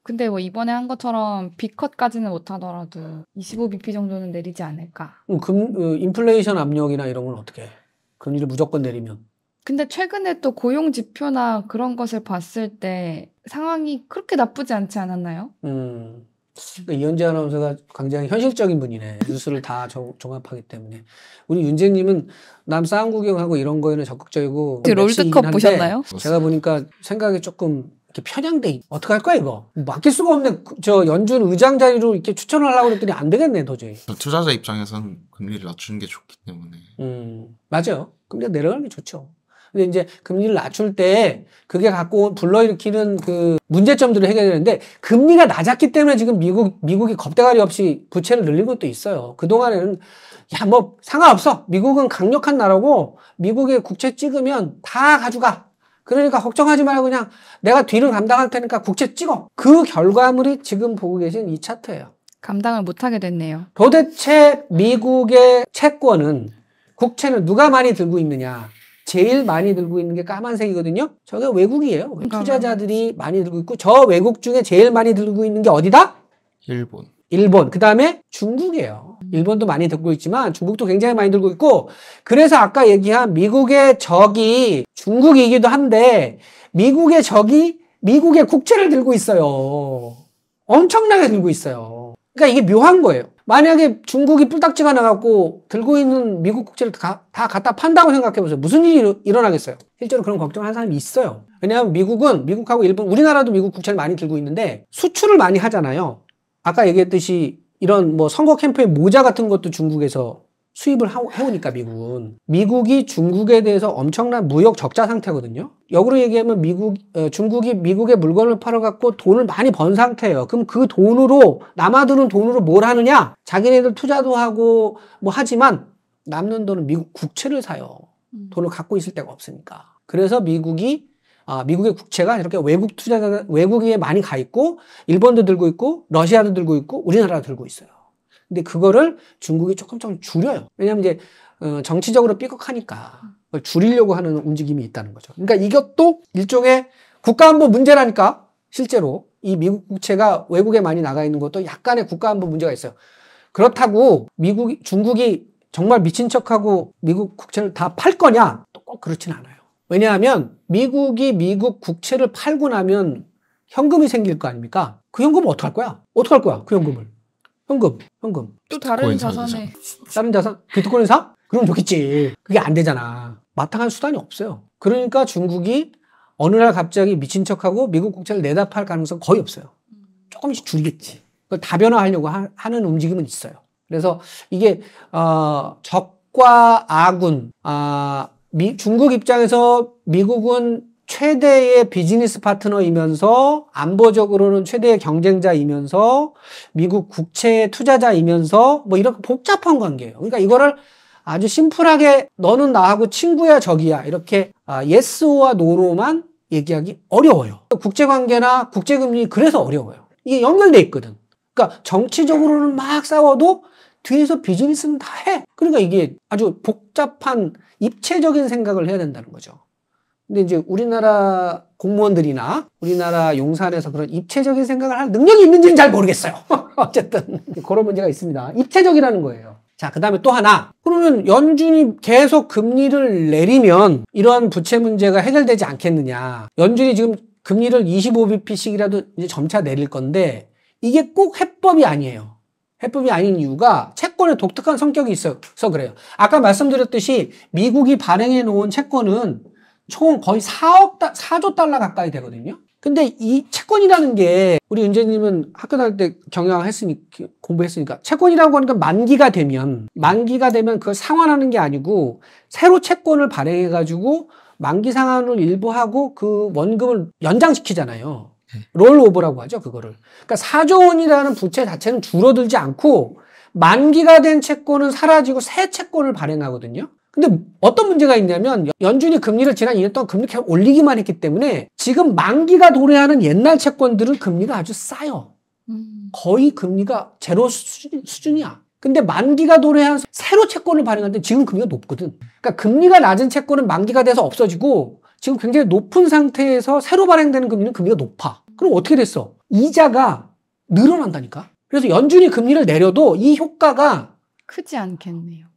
근데 뭐 이번에 한 것처럼 B컷까지는 못하더라도 이십오 비피 정도는 내리지 않을까. 음, 금, 어, 인플레이션 압력이나 이런 건 어떻게 해? 금리를 무조건 내리면? 근데 최근에 또 고용지표나 그런 것을 봤을 때 상황이 그렇게 나쁘지 않지 않았나요? 음, 그러니까 이현지 아나운서가 굉장히 현실적인 분이네. 뉴스를 다 저, 종합하기 때문에. 우리 윤재님은 남 싸움 구경하고 이런 거에는 적극적이고 롤드컵 보셨나요? 제가 보니까 생각이 조금 이렇게 편향돼. 어떻게 할 거야 이거? 맡길 수가 없네. 저 연준 의장 자리로 이렇게 추천하려고 그랬더니 안 되겠네 도저히. 투자자 입장에서는 금리를 낮추는 게 좋기 때문에. 음, 맞아요. 금리가 내려가는 게 좋죠. 근데 이제 금리를 낮출 때 그게 갖고 불러일으키는 그 문제점들을 해결되는데 금리가 낮았기 때문에 지금 미국, 미국이 겁대가리 없이 부채를 늘린 것도 있어요. 그동안에는 야, 뭐 상관없어. 미국은 강력한 나라고 미국의 국채 찍으면 다 가져가. 그러니까 걱정하지 말고 그냥 내가 뒤를 감당할 테니까 국채 찍어. 그 결과물이 지금 보고 계신 이 차트예요. 감당을 못하게 됐네요. 도대체 미국의 채권은 국채는 누가 많이 들고 있느냐. 제일 많이 들고 있는 게 까만색이거든요. 저게 외국이에요. 그러니까. 투자자들이 많이 들고 있고 저 외국 중에 제일 많이 들고 있는 게 어디다? 일본. 일본. 그다음에 중국이에요. 일본도 많이 들고 있지만 중국도 굉장히 많이 들고 있고, 그래서 아까 얘기한 미국의 적이 중국이기도 한데 미국의 적이 미국의 국채를 들고 있어요. 엄청나게 들고 있어요. 그러니까 이게 묘한 거예요. 만약에 중국이 뿔딱지가 나갖고 들고 있는 미국 국채를 다, 다 갖다 판다고 생각해보세요. 무슨 일이 일어나겠어요? 실제로 그런 걱정을 하는 사람이 있어요. 왜냐하면 미국은, 미국하고 일본, 우리나라도 미국 국채를 많이 들고 있는데 수출을 많이 하잖아요. 아까 얘기했듯이 이런 뭐 선거 캠프의 모자 같은 것도 중국에서 수입을 해오니까 미국은. 미국이 중국에 대해서 엄청난 무역 적자 상태거든요. 역으로 얘기하면 미국, 중국이 미국에 물건을 팔아갖고 돈을 많이 번 상태예요. 그럼 그 돈으로, 남아도는 돈으로 뭘 하느냐? 자기네들 투자도 하고 뭐 하지만 남는 돈은 미국 국채를 사요. 돈을 갖고 있을 데가 없으니까. 그래서 미국이, 아, 미국의 국채가 이렇게 외국 투자자, 외국에 많이 가 있고, 일본도 들고 있고, 러시아도 들고 있고, 우리나라도 들고 있어요. 근데 그거를 중국이 조금 좀 줄여요. 왜냐하면 이제 어, 정치적으로 삐걱하니까 그걸 줄이려고 하는 움직임이 있다는 거죠. 그러니까 이것도 일종의 국가안보 문제라니까. 실제로 이 미국 국채가 외국에 많이 나가 있는 것도 약간의 국가안보 문제가 있어요. 그렇다고 미국이, 중국이 정말 미친 척하고 미국 국채를 다 팔 거냐? 또 꼭 그렇진 않아요. 왜냐하면 미국이 미국 국채를 팔고 나면 현금이 생길 거 아닙니까? 그 현금을 어떻게 할 거야? 어떻게 할 거야? 그 현금을. 현금, 현금. 또 다른 자산에. 다른 자산? 비트코인 사? 그럼 좋겠지. 그게 안 되잖아. 마땅한 수단이 없어요. 그러니까 중국이 어느 날 갑자기 미친 척하고 미국 국채를 내다 팔 가능성 거의 없어요. 조금씩 줄이겠지. 그걸 다변화하려고 하, 하는 움직임은 있어요. 그래서 이게 어, 적과 악군. 아, 미, 중국 입장에서 미국은 최대의 비즈니스 파트너이면서 안보적으로는 최대의 경쟁자이면서 미국 국채 투자자이면서 뭐 이런 복잡한 관계예요. 그러니까 이거를 아주 심플하게 너는 나하고 친구야 적이야 이렇게 아, 예스와 노로만 얘기하기 어려워요. 국제관계나 국제금리 그래서 어려워요. 이게 연결돼 있거든. 그러니까 정치적으로는 막 싸워도 뒤에서 비즈니스는 다 해. 그러니까 이게 아주 복잡한 입체적인 생각을 해야 된다는 거죠. 근데 이제 우리나라 공무원들이나 우리나라 용산에서 그런 입체적인 생각을 할 능력이 있는지는 잘 모르겠어요. 어쨌든 그런 문제가 있습니다. 입체적이라는 거예요. 자, 그 다음에 또 하나. 그러면 연준이 계속 금리를 내리면 이러한 부채 문제가 해결되지 않겠느냐. 연준이 지금 금리를 이십오 비피씩이라도 이제 점차 내릴 건데 이게 꼭 해법이 아니에요. 해법이 아닌 이유가 채권의 독특한 성격이 있어서 그래요. 아까 말씀드렸듯이 미국이 발행해 놓은 채권은 총 거의 사억, 사조 달러 가까이 되거든요. 근데 이 채권이라는 게, 우리 은재님은 학교 다닐 때 경영했으니까, 공부했으니까, 채권이라고 하는 건 만기가 되면, 만기가 되면 그걸 상환하는 게 아니고, 새로 채권을 발행해가지고, 만기 상환을 일부 하고, 그 원금을 연장시키잖아요. 롤오버라고 하죠, 그거를. 그러니까 사조 원이라는 부채 자체는 줄어들지 않고, 만기가 된 채권은 사라지고, 새 채권을 발행하거든요. 근데 어떤 문제가 있냐면 연준이 금리를 지난 이 년 동안 금리 계속 올리기만 했기 때문에 지금 만기가 도래하는 옛날 채권들은 금리가 아주 싸요. 음. 거의 금리가 제로 수준, 수준이야. 근데 만기가 도래한 새로 채권을 발행하는데 지금 금리가 높거든. 그러니까 금리가 낮은 채권은 만기가 돼서 없어지고 지금 굉장히 높은 상태에서 새로 발행되는 금리는 금리가 높아. 그럼 어떻게 됐어? 이자가 늘어난다니까. 그래서 연준이 금리를 내려도 이 효과가 크지 않겠네요.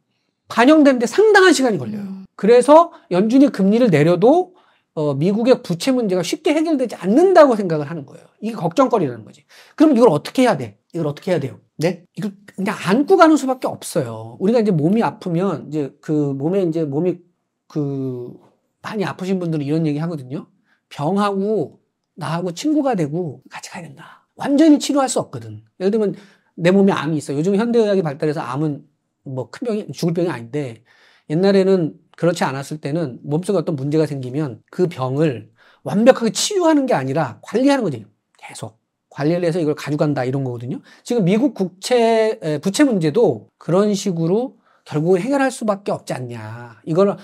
반영되는데 상당한 시간이 걸려요. 음. 그래서 연준이 금리를 내려도 어, 미국의 부채 문제가 쉽게 해결되지 않는다고 생각을 하는 거예요. 이게 걱정거리라는 거지. 그럼 이걸 어떻게 해야 돼? 이걸 어떻게 해야 돼요? 네? 이걸 그냥 안고 가는 수밖에 없어요. 우리가 이제 몸이 아프면 이제 그 몸에 이제 몸이 그 많이 아프신 분들은 이런 얘기 하거든요. 병하고 나하고 친구가 되고 같이 가야 된다. 완전히 치료할 수 없거든. 예를 들면 내 몸에 암이 있어. 요즘 현대의학이 발달해서 암은 뭐 큰 병이, 죽을 병이 아닌데 옛날에는 그렇지 않았을 때는 몸속에 어떤 문제가 생기면 그 병을 완벽하게 치유하는 게 아니라 관리하는 거지. 계속 관리를 해서 이걸 가져간다 이런 거거든요. 지금 미국 국채 부채 문제도 그런 식으로 결국은 해결할 수밖에 없지 않냐. 이걸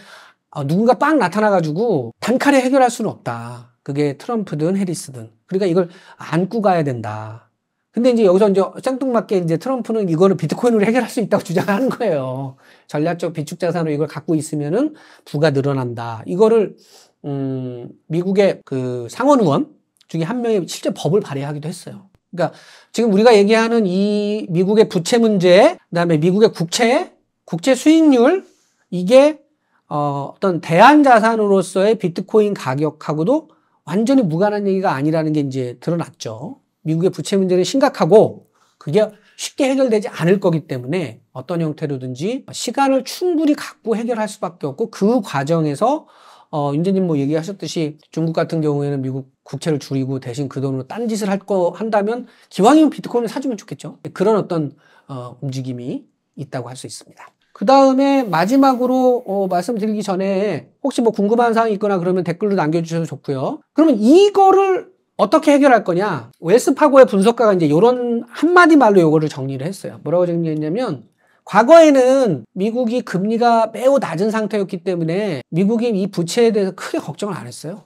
어, 누군가 빵 나타나가지고 단칼에 해결할 수는 없다. 그게 트럼프든 해리스든. 그러니까 이걸 안고 가야 된다. 근데 이제 여기서 이제 짱뚱맞게 이제 트럼프는 이거는 비트코인으로 해결할 수 있다고 주장하는 거예요. 전략적 비축자산으로 이걸 갖고 있으면은 부가 늘어난다. 이거를, 음, 미국의 그 상원 의원 중에 한 명이 실제 법을 발의하기도 했어요. 그러니까 지금 우리가 얘기하는 이 미국의 부채 문제, 그다음에 미국의 국채, 국채 수익률, 이게 어, 어떤 대안 자산으로서의 비트코인 가격하고도 완전히 무관한 얘기가 아니라는 게 이제 드러났죠. 미국의 부채 문제는 심각하고 그게 쉽게 해결되지 않을 거기 때문에 어떤 형태로든지 시간을 충분히 갖고 해결할 수밖에 없고, 그 과정에서 어, 윤재님 뭐 얘기하셨듯이 중국 같은 경우에는 미국 국채를 줄이고 대신 그 돈으로 딴 짓을 할 거 한다면 기왕이면 비트코인을 사주면 좋겠죠. 그런 어떤 어, 움직임이 있다고 할 수 있습니다. 그 다음에 마지막으로 어, 말씀드리기 전에 혹시 뭐 궁금한 사항이 있거나 그러면 댓글로 남겨주셔도 좋고요. 그러면 이거를 어떻게 해결할 거냐? 웰스파고의 분석가가 이제 이런 한마디 말로 이거를 정리를 했어요. 뭐라고 정리했냐면, 과거에는 미국이 금리가 매우 낮은 상태였기 때문에 미국이 이 부채에 대해서 크게 걱정을 안 했어요.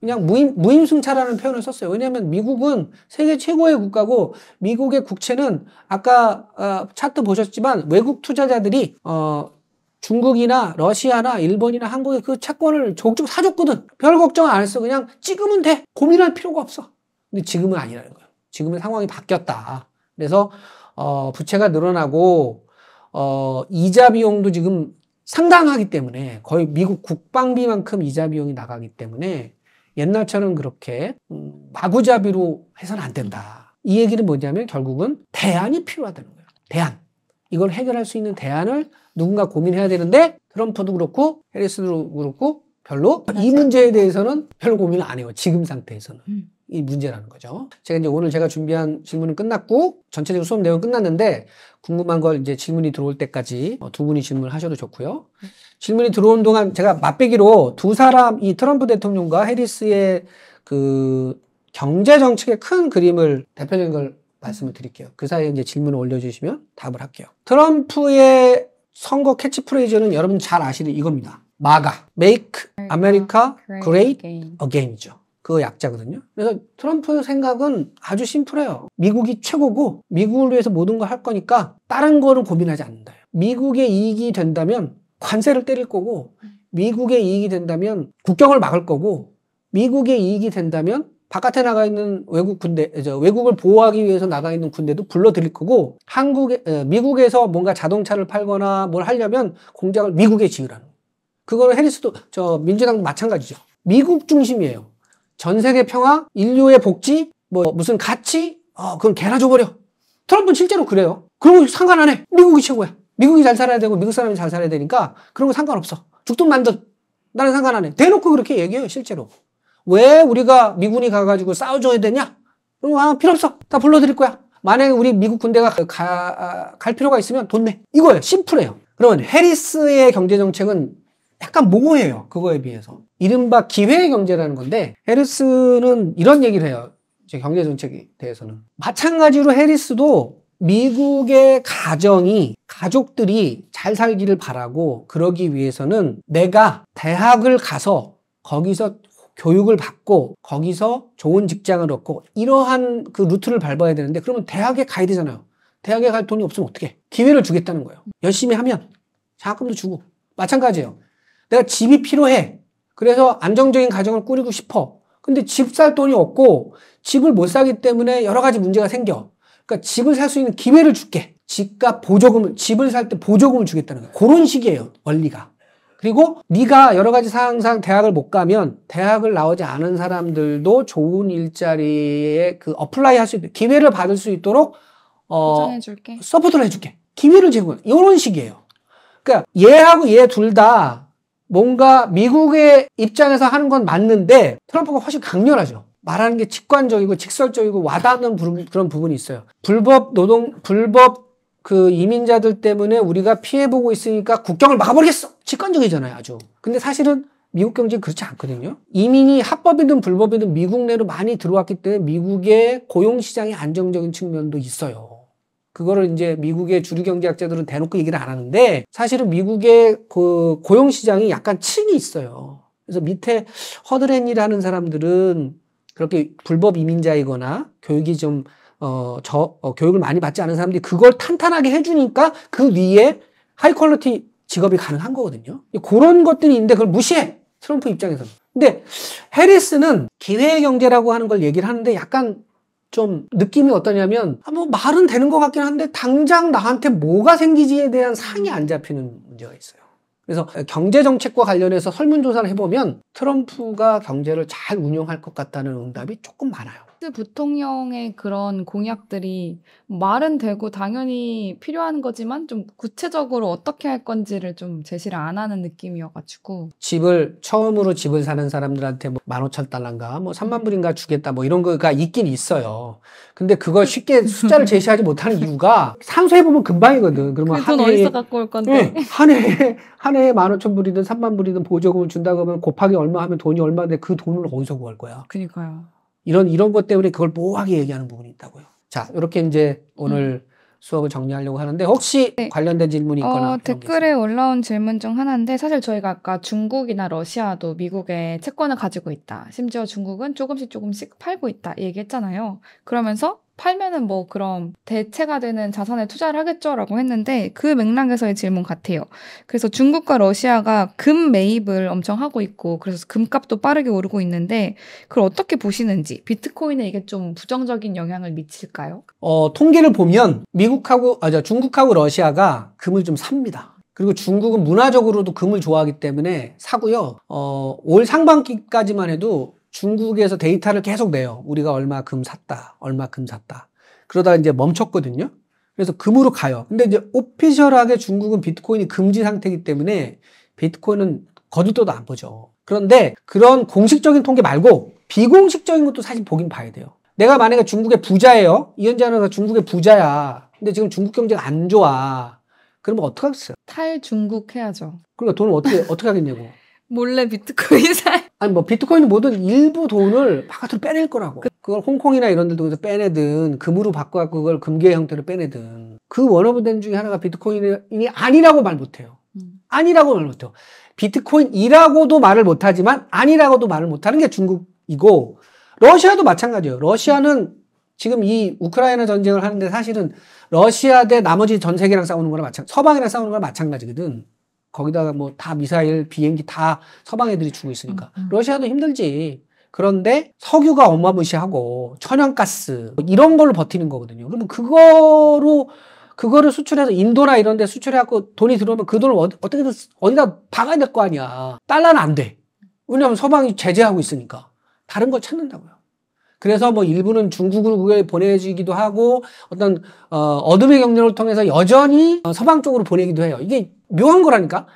그냥 무임, 무임승차라는 표현을 썼어요. 왜냐하면 미국은 세계 최고의 국가고, 미국의 국채는 아까 어, 차트 보셨지만 외국 투자자들이 어, 중국이나 러시아나 일본이나 한국의 그 채권을 족족 사줬거든. 별 걱정 안 했어. 그냥 찍으면 돼. 고민할 필요가 없어. 근데 지금은 아니라는 거예요. 지금은 상황이 바뀌었다. 그래서 어, 부채가 늘어나고 어, 이자 비용도 지금 상당하기 때문에, 거의 미국 국방비만큼 이자 비용이 나가기 때문에 옛날처럼 그렇게 음, 마구잡이로 해서는 안 된다. 이 얘기는 뭐냐면 결국은 대안이 필요하다는 거예요. 대안. 이걸 해결할 수 있는 대안을 누군가 고민해야 되는데, 트럼프도 그렇고 해리스도 그렇고 별로 이 문제에 대해서는 별로 고민을 안 해요. 지금 상태에서는. 음. 이 문제라는 거죠. 제가 이제 오늘 제가 준비한 질문은 끝났고, 전체적으로 수업 내용은 끝났는데, 궁금한 걸 이제 질문이 들어올 때까지 두 분이 질문을 하셔도 좋고요. 질문이 들어온 동안 제가 맛보기로 두 사람, 이 트럼프 대통령과 해리스의 그 경제 정책의 큰 그림을, 대표적인 걸 말씀을 드릴게요. 그 사이에 이제 질문을 올려주시면 답을 할게요. 트럼프의 선거 캐치프레이즈는 여러분 잘 아시는 이겁니다. 마가, Make America Great Again이죠. 그 약자거든요. 그래서 트럼프 생각은 아주 심플해요. 미국이 최고고 미국을 위해서 모든 걸 할 거니까 다른 거를 고민하지 않는다. 미국의 이익이 된다면 관세를 때릴 거고, 미국의 이익이 된다면 국경을 막을 거고, 미국의 이익이 된다면 바깥에 나가 있는 외국 군대, 저 외국을 보호하기 위해서 나가 있는 군대도 불러들일 거고, 한국에, 미국에서 뭔가 자동차를 팔거나 뭘 하려면 공장을 미국에 지으라는. 그거는 해리스도, 저 민주당도 마찬가지죠. 미국 중심이에요. 전 세계 평화, 인류의 복지, 뭐 무슨 가치, 어 그건 개나 줘버려. 트럼프는 실제로 그래요. 그런 거 상관 안 해. 미국이 최고야. 미국이 잘 살아야 되고 미국 사람이 잘 살아야 되니까 그런 거 상관없어. 죽든 만든 나는 상관 안 해. 대놓고 그렇게 얘기해요, 실제로. 왜 우리가 미군이 가가지고 싸워줘야 되냐? 아, 필요 없어. 다 불러드릴 거야. 만약에 우리 미국 군대가 가, 갈 필요가 있으면 돈 내. 이거예요. 심플해요. 그러면 해리스의 경제정책은 약간 모호해요. 그거에 비해서. 이른바 기회의 경제라는 건데, 해리스는 이런 얘기를 해요. 이제 경제 정책에 대해서는. 마찬가지로 해리스도 미국의 가정이, 가족들이 잘 살기를 바라고, 그러기 위해서는 내가 대학을 가서 거기서 교육을 받고 거기서 좋은 직장을 얻고 이러한 그 루트를 밟아야 되는데, 그러면 대학에 가야 되잖아요. 대학에 갈 돈이 없으면 어떡해. 기회를 주겠다는 거예요. 열심히 하면 장학금도 주고. 마찬가지예요. 내가 집이 필요해. 그래서 안정적인 가정을 꾸리고 싶어. 근데 집 살 돈이 없고 집을 못 사기 때문에 여러 가지 문제가 생겨. 그러니까 집을 살 수 있는 기회를 줄게. 집값 보조금을, 집을 살 때 보조금을 주겠다는 거예요. 그런 식이에요, 원리가. 그리고 네가 여러 가지 사항상 대학을 못 가면 대학을 나오지 않은 사람들도 좋은 일자리에 그 어플라이 할 수 있도록, 기회를 받을 수 있도록 어, 보장해줄게. 서포트를 해줄게. 기회를 제공해. 이런 식이에요. 그러니까 얘하고 얘 둘 다 뭔가 미국의 입장에서 하는 건 맞는데, 트럼프가 훨씬 강렬하죠. 말하는 게 직관적이고 직설적이고 와닿는 부, 그런 부분이 있어요. 불법 노동, 불법 그 이민자들 때문에 우리가 피해보고 있으니까 국경을 막아버리겠어. 직관적이잖아요, 아주. 근데 사실은 미국 경제는 그렇지 않거든요. 이민이 합법이든 불법이든 미국 내로 많이 들어왔기 때문에 미국의 고용시장의 안정적인 측면도 있어요. 그거를 이제 미국의 주류 경제학자들은 대놓고 얘기를 안 하는데, 사실은 미국의 그 고용 시장이 약간 층이 있어요. 그래서 밑에 허드렛이라는 사람들은 그렇게 불법 이민자이거나 교육이 좀 어 저 어, 교육을 많이 받지 않은 사람들이 그걸 탄탄하게 해주니까 그 위에 하이 퀄리티 직업이 가능한 거거든요. 그런 것들이 있는데 그걸 무시해, 트럼프 입장에서는. 근데 해리스는 기회의 경제라고 하는 걸 얘기를 하는데 약간 좀 느낌이 어떠냐면 뭐 말은 되는 것 같긴 한데 당장 나한테 뭐가 생기지에 대한 상이 안 잡히는 문제가 있어요. 그래서 경제정책과 관련해서 설문조사를 해보면 트럼프가 경제를 잘 운영할 것 같다는 응답이 조금 많아요. 부통령의 그런 공약들이 말은 되고 당연히 필요한 거지만 좀 구체적으로 어떻게 할 건지를 좀 제시를 안 하는 느낌이어가지고 집을 처음으로 집을 사는 사람들한테 뭐 만 오천 달러인가 뭐 삼만 불인가 주겠다 뭐 이런 거가 있긴 있어요. 근데 그걸 쉽게 숫자를 제시하지 못하는 이유가 상쇄해보면 금방이거든. 그러면 돈 어디서 갖고 올 건데? 네, 한 해에 한 해에 만 오천 불이든 삼만 불이든 보조금을 준다고 하면 곱하기 얼마 하면 돈이 얼마인데 그 돈을 어디서 구할 거야? 그러니까요. 이런 이런 것 때문에 그걸 모호하게 얘기하는 부분이 있다고요. 자, 이렇게 이제 오늘 음. 수업을 정리하려고 하는데 혹시 네. 관련된 질문이 있거나 어, 댓글에 올라온 질문 중 하나인데 사실 저희가 아까 중국이나 러시아도 미국의 채권을 가지고 있다. 심지어 중국은 조금씩 조금씩 팔고 있다 얘기했잖아요. 그러면서 팔면은 뭐 그럼 대체가 되는 자산에 투자를 하겠죠라고 했는데 그 맥락에서의 질문 같아요. 그래서 중국과 러시아가 금 매입을 엄청 하고 있고 그래서 금값도 빠르게 오르고 있는데 그걸 어떻게 보시는지 비트코인에 이게 좀 부정적인 영향을 미칠까요? 어, 통계를 보면 미국하고 아, 중국하고 러시아가 금을 좀 삽니다. 그리고 중국은 문화적으로도 금을 좋아하기 때문에 사고요. 어, 올 상반기까지만 해도 중국에서 데이터를 계속 내요. 우리가 얼마 금 샀다, 얼마 금 샀다. 그러다가 이제 멈췄거든요. 그래서 금으로 가요. 근데 이제 오피셜하게 중국은 비트코인이 금지 상태이기 때문에 비트코인은 거들떠도 안 보죠. 그런데 그런 공식적인 통계 말고 비공식적인 것도 사실 보긴 봐야 돼요. 내가 만약에 중국의 부자예요. 이현지 아나운서가 중국의 부자야. 근데 지금 중국 경제가 안 좋아. 그러면 어떡하겠어요? 탈중국 해야죠. 그러니까 돈을 어떻게, 어떻게 하겠냐고. 몰래 비트코인 살. 아니 뭐 비트코인은 뭐든 일부 돈을 바깥으로 빼낼 거라고. 그걸 홍콩이나 이런 데 통해서 빼내든 금으로 바꿔갖고 그걸 금괴의 형태로 빼내든 그 원어브댐 중에 하나가 비트코인이 아니라고 말 못해요. 아니라고 말 못해요. 비트코인이라고도 말을 못하지만 아니라고도 말을 못하는 게 중국이고 러시아도 마찬가지예요. 러시아는 지금 이 우크라이나 전쟁을 하는데 사실은 러시아 대 나머지 전 세계랑 싸우는 거랑 마찬가지 서방이랑 싸우는 거랑 마찬가지거든. 거기다가 뭐 다 미사일, 비행기 다 서방 애들이 주고 있으니까. 음, 음. 러시아도 힘들지. 그런데 석유가 어마무시하고 천연가스 이런 걸로 버티는 거거든요. 그러면 그거로 그거를 수출해서 인도나 이런 데 수출해갖고 돈이 들어오면 그 돈을 어디, 어떻게든 어디다 박아야 될 거 아니야. 달러는 안 돼. 왜냐하면 서방이 제재하고 있으니까. 다른 걸 찾는다고요. 그래서 뭐 일부는 중국으로 보내지기도 하고 어떤 어, 어둠의 경로를 통해서 여전히 어, 서방 쪽으로 보내기도 해요. 이게 묘한 거라니까.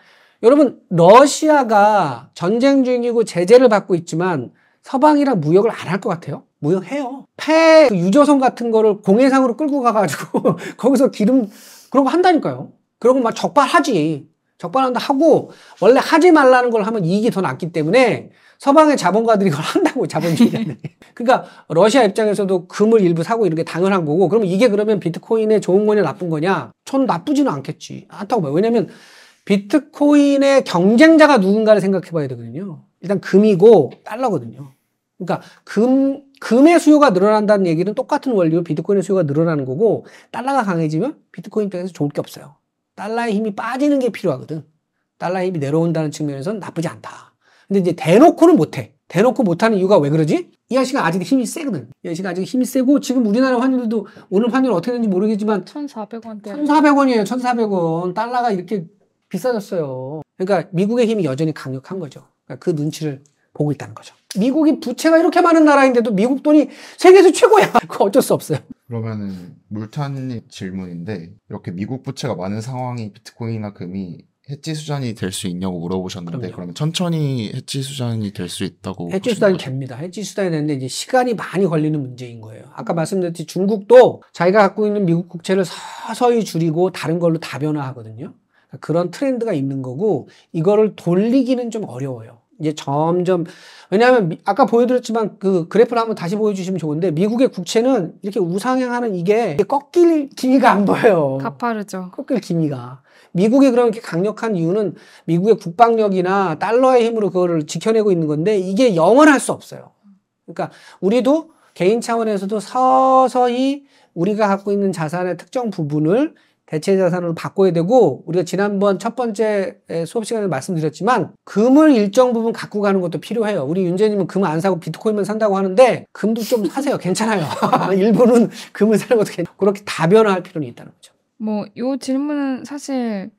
여러분 러시아가 전쟁 중이고 제재를 받고 있지만 서방이랑 무역을 안 할 것 같아요? 무역해요. 폐 유조선 같은 거를 공해상으로 끌고 가가지고 거기서 기름 그런 거 한다니까요. 그러고 막 적발하지. 적발한다 하고 원래 하지 말라는 걸 하면 이익이 더 낮기 때문에 서방의 자본가들이 그걸 한다고 자본주의자는. 그러니까 러시아 입장에서도 금을 일부 사고 이런 게 당연한 거고 그럼 이게 그러면 비트코인의 좋은 거냐 나쁜 거냐? 저는 나쁘지는 않겠지. 않다고 봐요. 왜냐면 비트코인의 경쟁자가 누군가를 생각해 봐야 되거든요. 일단 금이고 달러거든요. 그러니까 금, 금의 수요가 늘어난다는 얘기는 똑같은 원리로 비트코인의 수요가 늘어나는 거고 달러가 강해지면 비트코인 입장에서 좋을 게 없어요. 달러의 힘이 빠지는 게 필요하거든. 달러의 힘이 내려온다는 측면에서는 나쁘지 않다. 근데 이제 대놓고는 못해. 대놓고 못하는 이유가 왜 그러지? 이 아저씨가 아직 힘이 세거든. 이 아저씨가 아직 힘이 세고 지금 우리나라 환율도 오늘 환율 어떻게 되는지 모르겠지만 천사백 원대 천사백 원이에요. 천사백 원. 달러가 이렇게 비싸졌어요. 그러니까 미국의 힘이 여전히 강력한 거죠. 그러니까 그 눈치를 보고 있다는 거죠. 미국이 부채가 이렇게 많은 나라인데도 미국 돈이 세계에서 최고야. 그거 어쩔 수 없어요. 그러면은 물탄님 질문인데 이렇게 미국 부채가 많은 상황이 비트코인이나 금이 해지 수단이 될 수 있냐고 물어보셨는데 그럼요. 그러면 천천히 해지 수단이 될 수 있다고 해지 수단이 됩니다. 해지 수단이 되는데 이제 시간이 많이 걸리는 문제인 거예요. 아까 말씀드렸듯이 중국도 자기가 갖고 있는 미국 국채를 서서히 줄이고 다른 걸로 다변화하거든요. 그러니까 그런 트렌드가 있는 거고 이거를 돌리기는 좀 어려워요. 이제 점점 왜냐하면 아까 보여드렸지만 그 그래프를 한번 다시 보여주시면 좋은데 미국의 국채는 이렇게 우상향하는 이게 꺾일 기미가 안 보여요. 가파르죠. 꺾일 기미가. 미국이 그럼 이렇게 강력한 이유는 미국의 국방력이나 달러의 힘으로 그거를 지켜내고 있는 건데 이게 영원할 수 없어요. 그러니까 우리도 개인 차원에서도 서서히 우리가 갖고 있는 자산의 특정 부분을 대체 자산으로 바꿔야 되고, 우리가 지난번 첫 번째 수업 시간에 말씀드렸지만 금을 일정 부분 갖고 가는 것도 필요해요. 우리 윤재님은 금 안 사고 비트코인만 산다고 하는데 금도 좀 사세요. 괜찮아요. 일부는 금을 사는 것도 괜찮아요. 그렇게 다변화할 필요는 있다는 거죠. 뭐 이 질문은 사실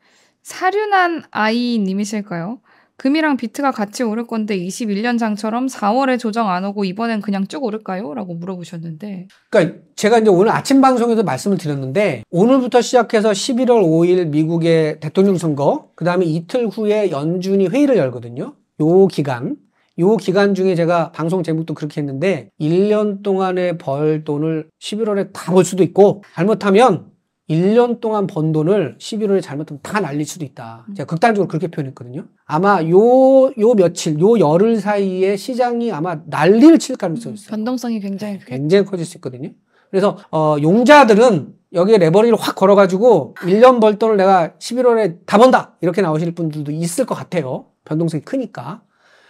사륜한 아이님이실까요? 금이랑 비트가 같이 오를 건데 이십일 년장처럼 사월에 조정 안 오고 이번엔 그냥 쭉 오를까요? 라고 물어보셨는데, 그러니까 제가 이제 오늘 아침 방송에서 말씀을 드렸는데, 오늘부터 시작해서 십일월 오일 미국의 대통령 선거, 그 다음에 이틀 후에 연준이 회의를 열거든요. 요 기간, 요 기간 중에 제가 방송 제목도 그렇게 했는데, 일 년 동안에 벌 돈을 십일월에 다 벌 수도 있고, 잘못하면 일 년 동안 번 돈을 십일월에 잘못하면 다 날릴 수도 있다. 제가 극단적으로 그렇게 표현했거든요. 아마 요, 요 며칠, 요 열흘 사이에 시장이 아마 난리를 칠 가능성이 있어요. 변동성이 굉장히 굉장히 커질 수 있거든요. 그래서 어, 용자들은 여기에 레버리지를 확 걸어가지고 일 년 벌 돈을 내가 십일월에 다 번다! 이렇게 나오실 분들도 있을 것 같아요. 변동성이 크니까.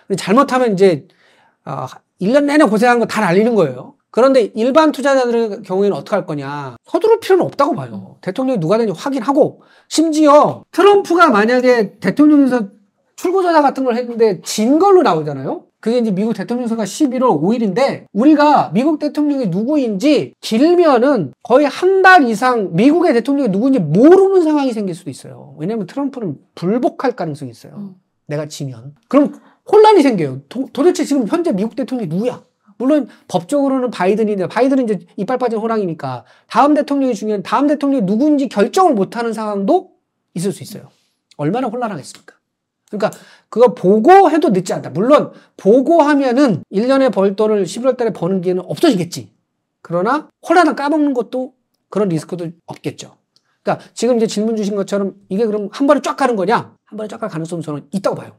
근데 잘못하면 이제 어, 일 년 내내 고생한 거 다 날리는 거예요. 그런데 일반 투자자들의 경우에는 어떻게 할 거냐. 서두를 필요는 없다고 봐요. 대통령이 누가 되는지 확인하고, 심지어 트럼프가 만약에 대통령에서 출구조사 같은 걸 했는데 진 걸로 나오잖아요. 그게 이제 미국 대통령 선거가 십일월 오일인데 우리가 미국 대통령이 누구인지 길면은 거의 한 달 이상 미국의 대통령이 누구인지 모르는 상황이 생길 수도 있어요. 왜냐하면 트럼프는 불복할 가능성이 있어요. 음. 내가 지면. 그럼 혼란이 생겨요. 도, 도대체 지금 현재 미국 대통령이 누구야? 물론 법적으로는 바이든인데, 바이든은 이제 이빨 빠진 호랑이니까 다음 대통령이 중요한, 다음 대통령이 누군지 결정을 못하는 상황도 있을 수 있어요. 얼마나 혼란하겠습니까? 그러니까 그거 보고 해도 늦지 않다. 물론 보고하면은 일 년에 벌 돈을 십일월 달에 버는 기회는 없어지겠지. 그러나 혼란을 까먹는 것도, 그런 리스크도 없겠죠. 그러니까 지금 이제 질문 주신 것처럼 이게 그럼 한 번에 쫙 가는 거냐? 한 번에 쫙 갈 가능성은 저는 있다고 봐요.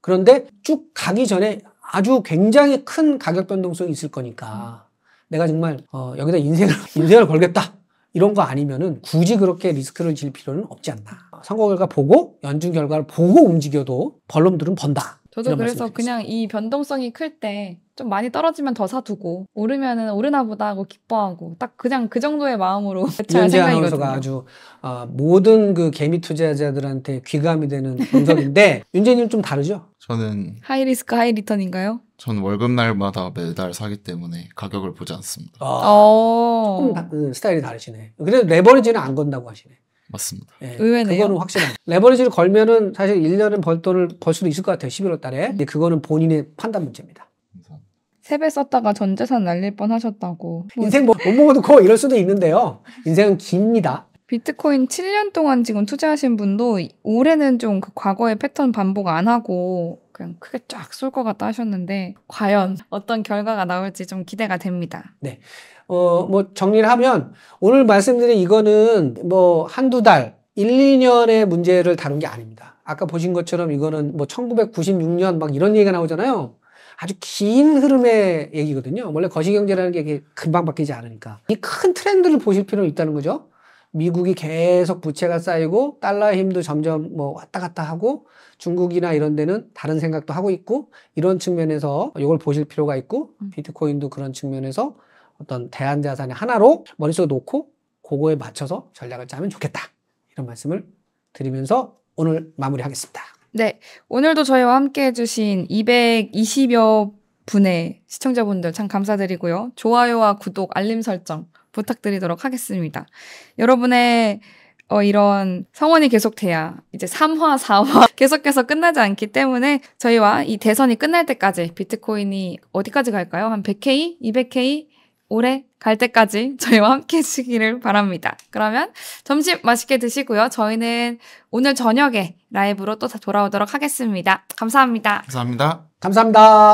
그런데 쭉 가기 전에 아주 굉장히 큰 가격 변동성이 있을 거니까 내가 정말 어, 여기다 인생을 인생을 걸겠다 이런 거 아니면은 굳이 그렇게 리스크를 질 필요는 없지 않나. 선거 결과 보고 연준 결과를 보고 움직여도 벌놈들은 번다. 저도 그래서 그냥 이 변동성이 클 때 좀 많이 떨어지면 더 사두고 오르면은 오르나 보다 하고 기뻐하고 딱 그냥 그 정도의 마음으로 잘 생각이거든요. 아주 어, 모든 그 개미 투자자들한테 귀감이 되는 분석인데 윤재님 좀 다르죠? 저는 하이 리스크 하이 리턴인가요? 전 월급날마다 매달 사기 때문에 가격을 보지 않습니다. 아, 조금 다, 음, 스타일이 다르시네. 그래도 레버리지는 안 건다고 하시네. 맞습니다. 네, 의외네요. 그거는 확실한. 레버리지를 걸면은 사실 일 년은 벌 돈을 벌 수도 있을 것 같아요. 십일월 달에. 근데 그거는 본인의 판단 문제입니다. 세배 썼다가 전 재산 날릴 뻔 하셨다고. 인생 뭐, 못 먹어도 고 이럴 수도 있는데요. 인생은 깁니다. 비트코인 칠 년 동안 지금 투자하신 분도 올해는 좀 그 과거의 패턴 반복 안 하고 그냥 크게 쫙 쏠 것 같다 하셨는데 과연 어떤 결과가 나올지 좀 기대가 됩니다. 네, 어, 뭐 정리를 하면 오늘 말씀드린 이거는 뭐 한두 달, 일, 이 년의 문제를 다룬 게 아닙니다. 아까 보신 것처럼 이거는 뭐 천구백구십육 년 막 이런 얘기가 나오잖아요. 아주 긴 흐름의 얘기거든요. 원래 거시경제라는 게 금방 바뀌지 않으니까. 이 큰 트렌드를 보실 필요는 있다는 거죠. 미국이 계속 부채가 쌓이고 달러의 힘도 점점 뭐 왔다 갔다 하고 중국이나 이런 데는 다른 생각도 하고 있고, 이런 측면에서 이걸 보실 필요가 있고, 비트코인도 그런 측면에서 어떤 대안자산의 하나로 머릿속에 놓고 그거에 맞춰서 전략을 짜면 좋겠다, 이런 말씀을 드리면서 오늘 마무리하겠습니다. 네, 오늘도 저희와 함께 해주신 이백이십여 분의 시청자분들 참 감사드리고요. 좋아요와 구독, 알림 설정 부탁드리도록 하겠습니다. 여러분의 어, 이런 성원이 계속돼야 이제 삼 화, 사 화 계속해서 끝나지 않기 때문에 저희와 이 대선이 끝날 때까지 비트코인이 어디까지 갈까요? 한 백 케이, 이백 케이 올해 갈 때까지 저희와 함께 해주시기를 바랍니다. 그러면 점심 맛있게 드시고요. 저희는 오늘 저녁에 라이브로 또 돌아오도록 하겠습니다. 감사합니다. 감사합니다. 감사합니다.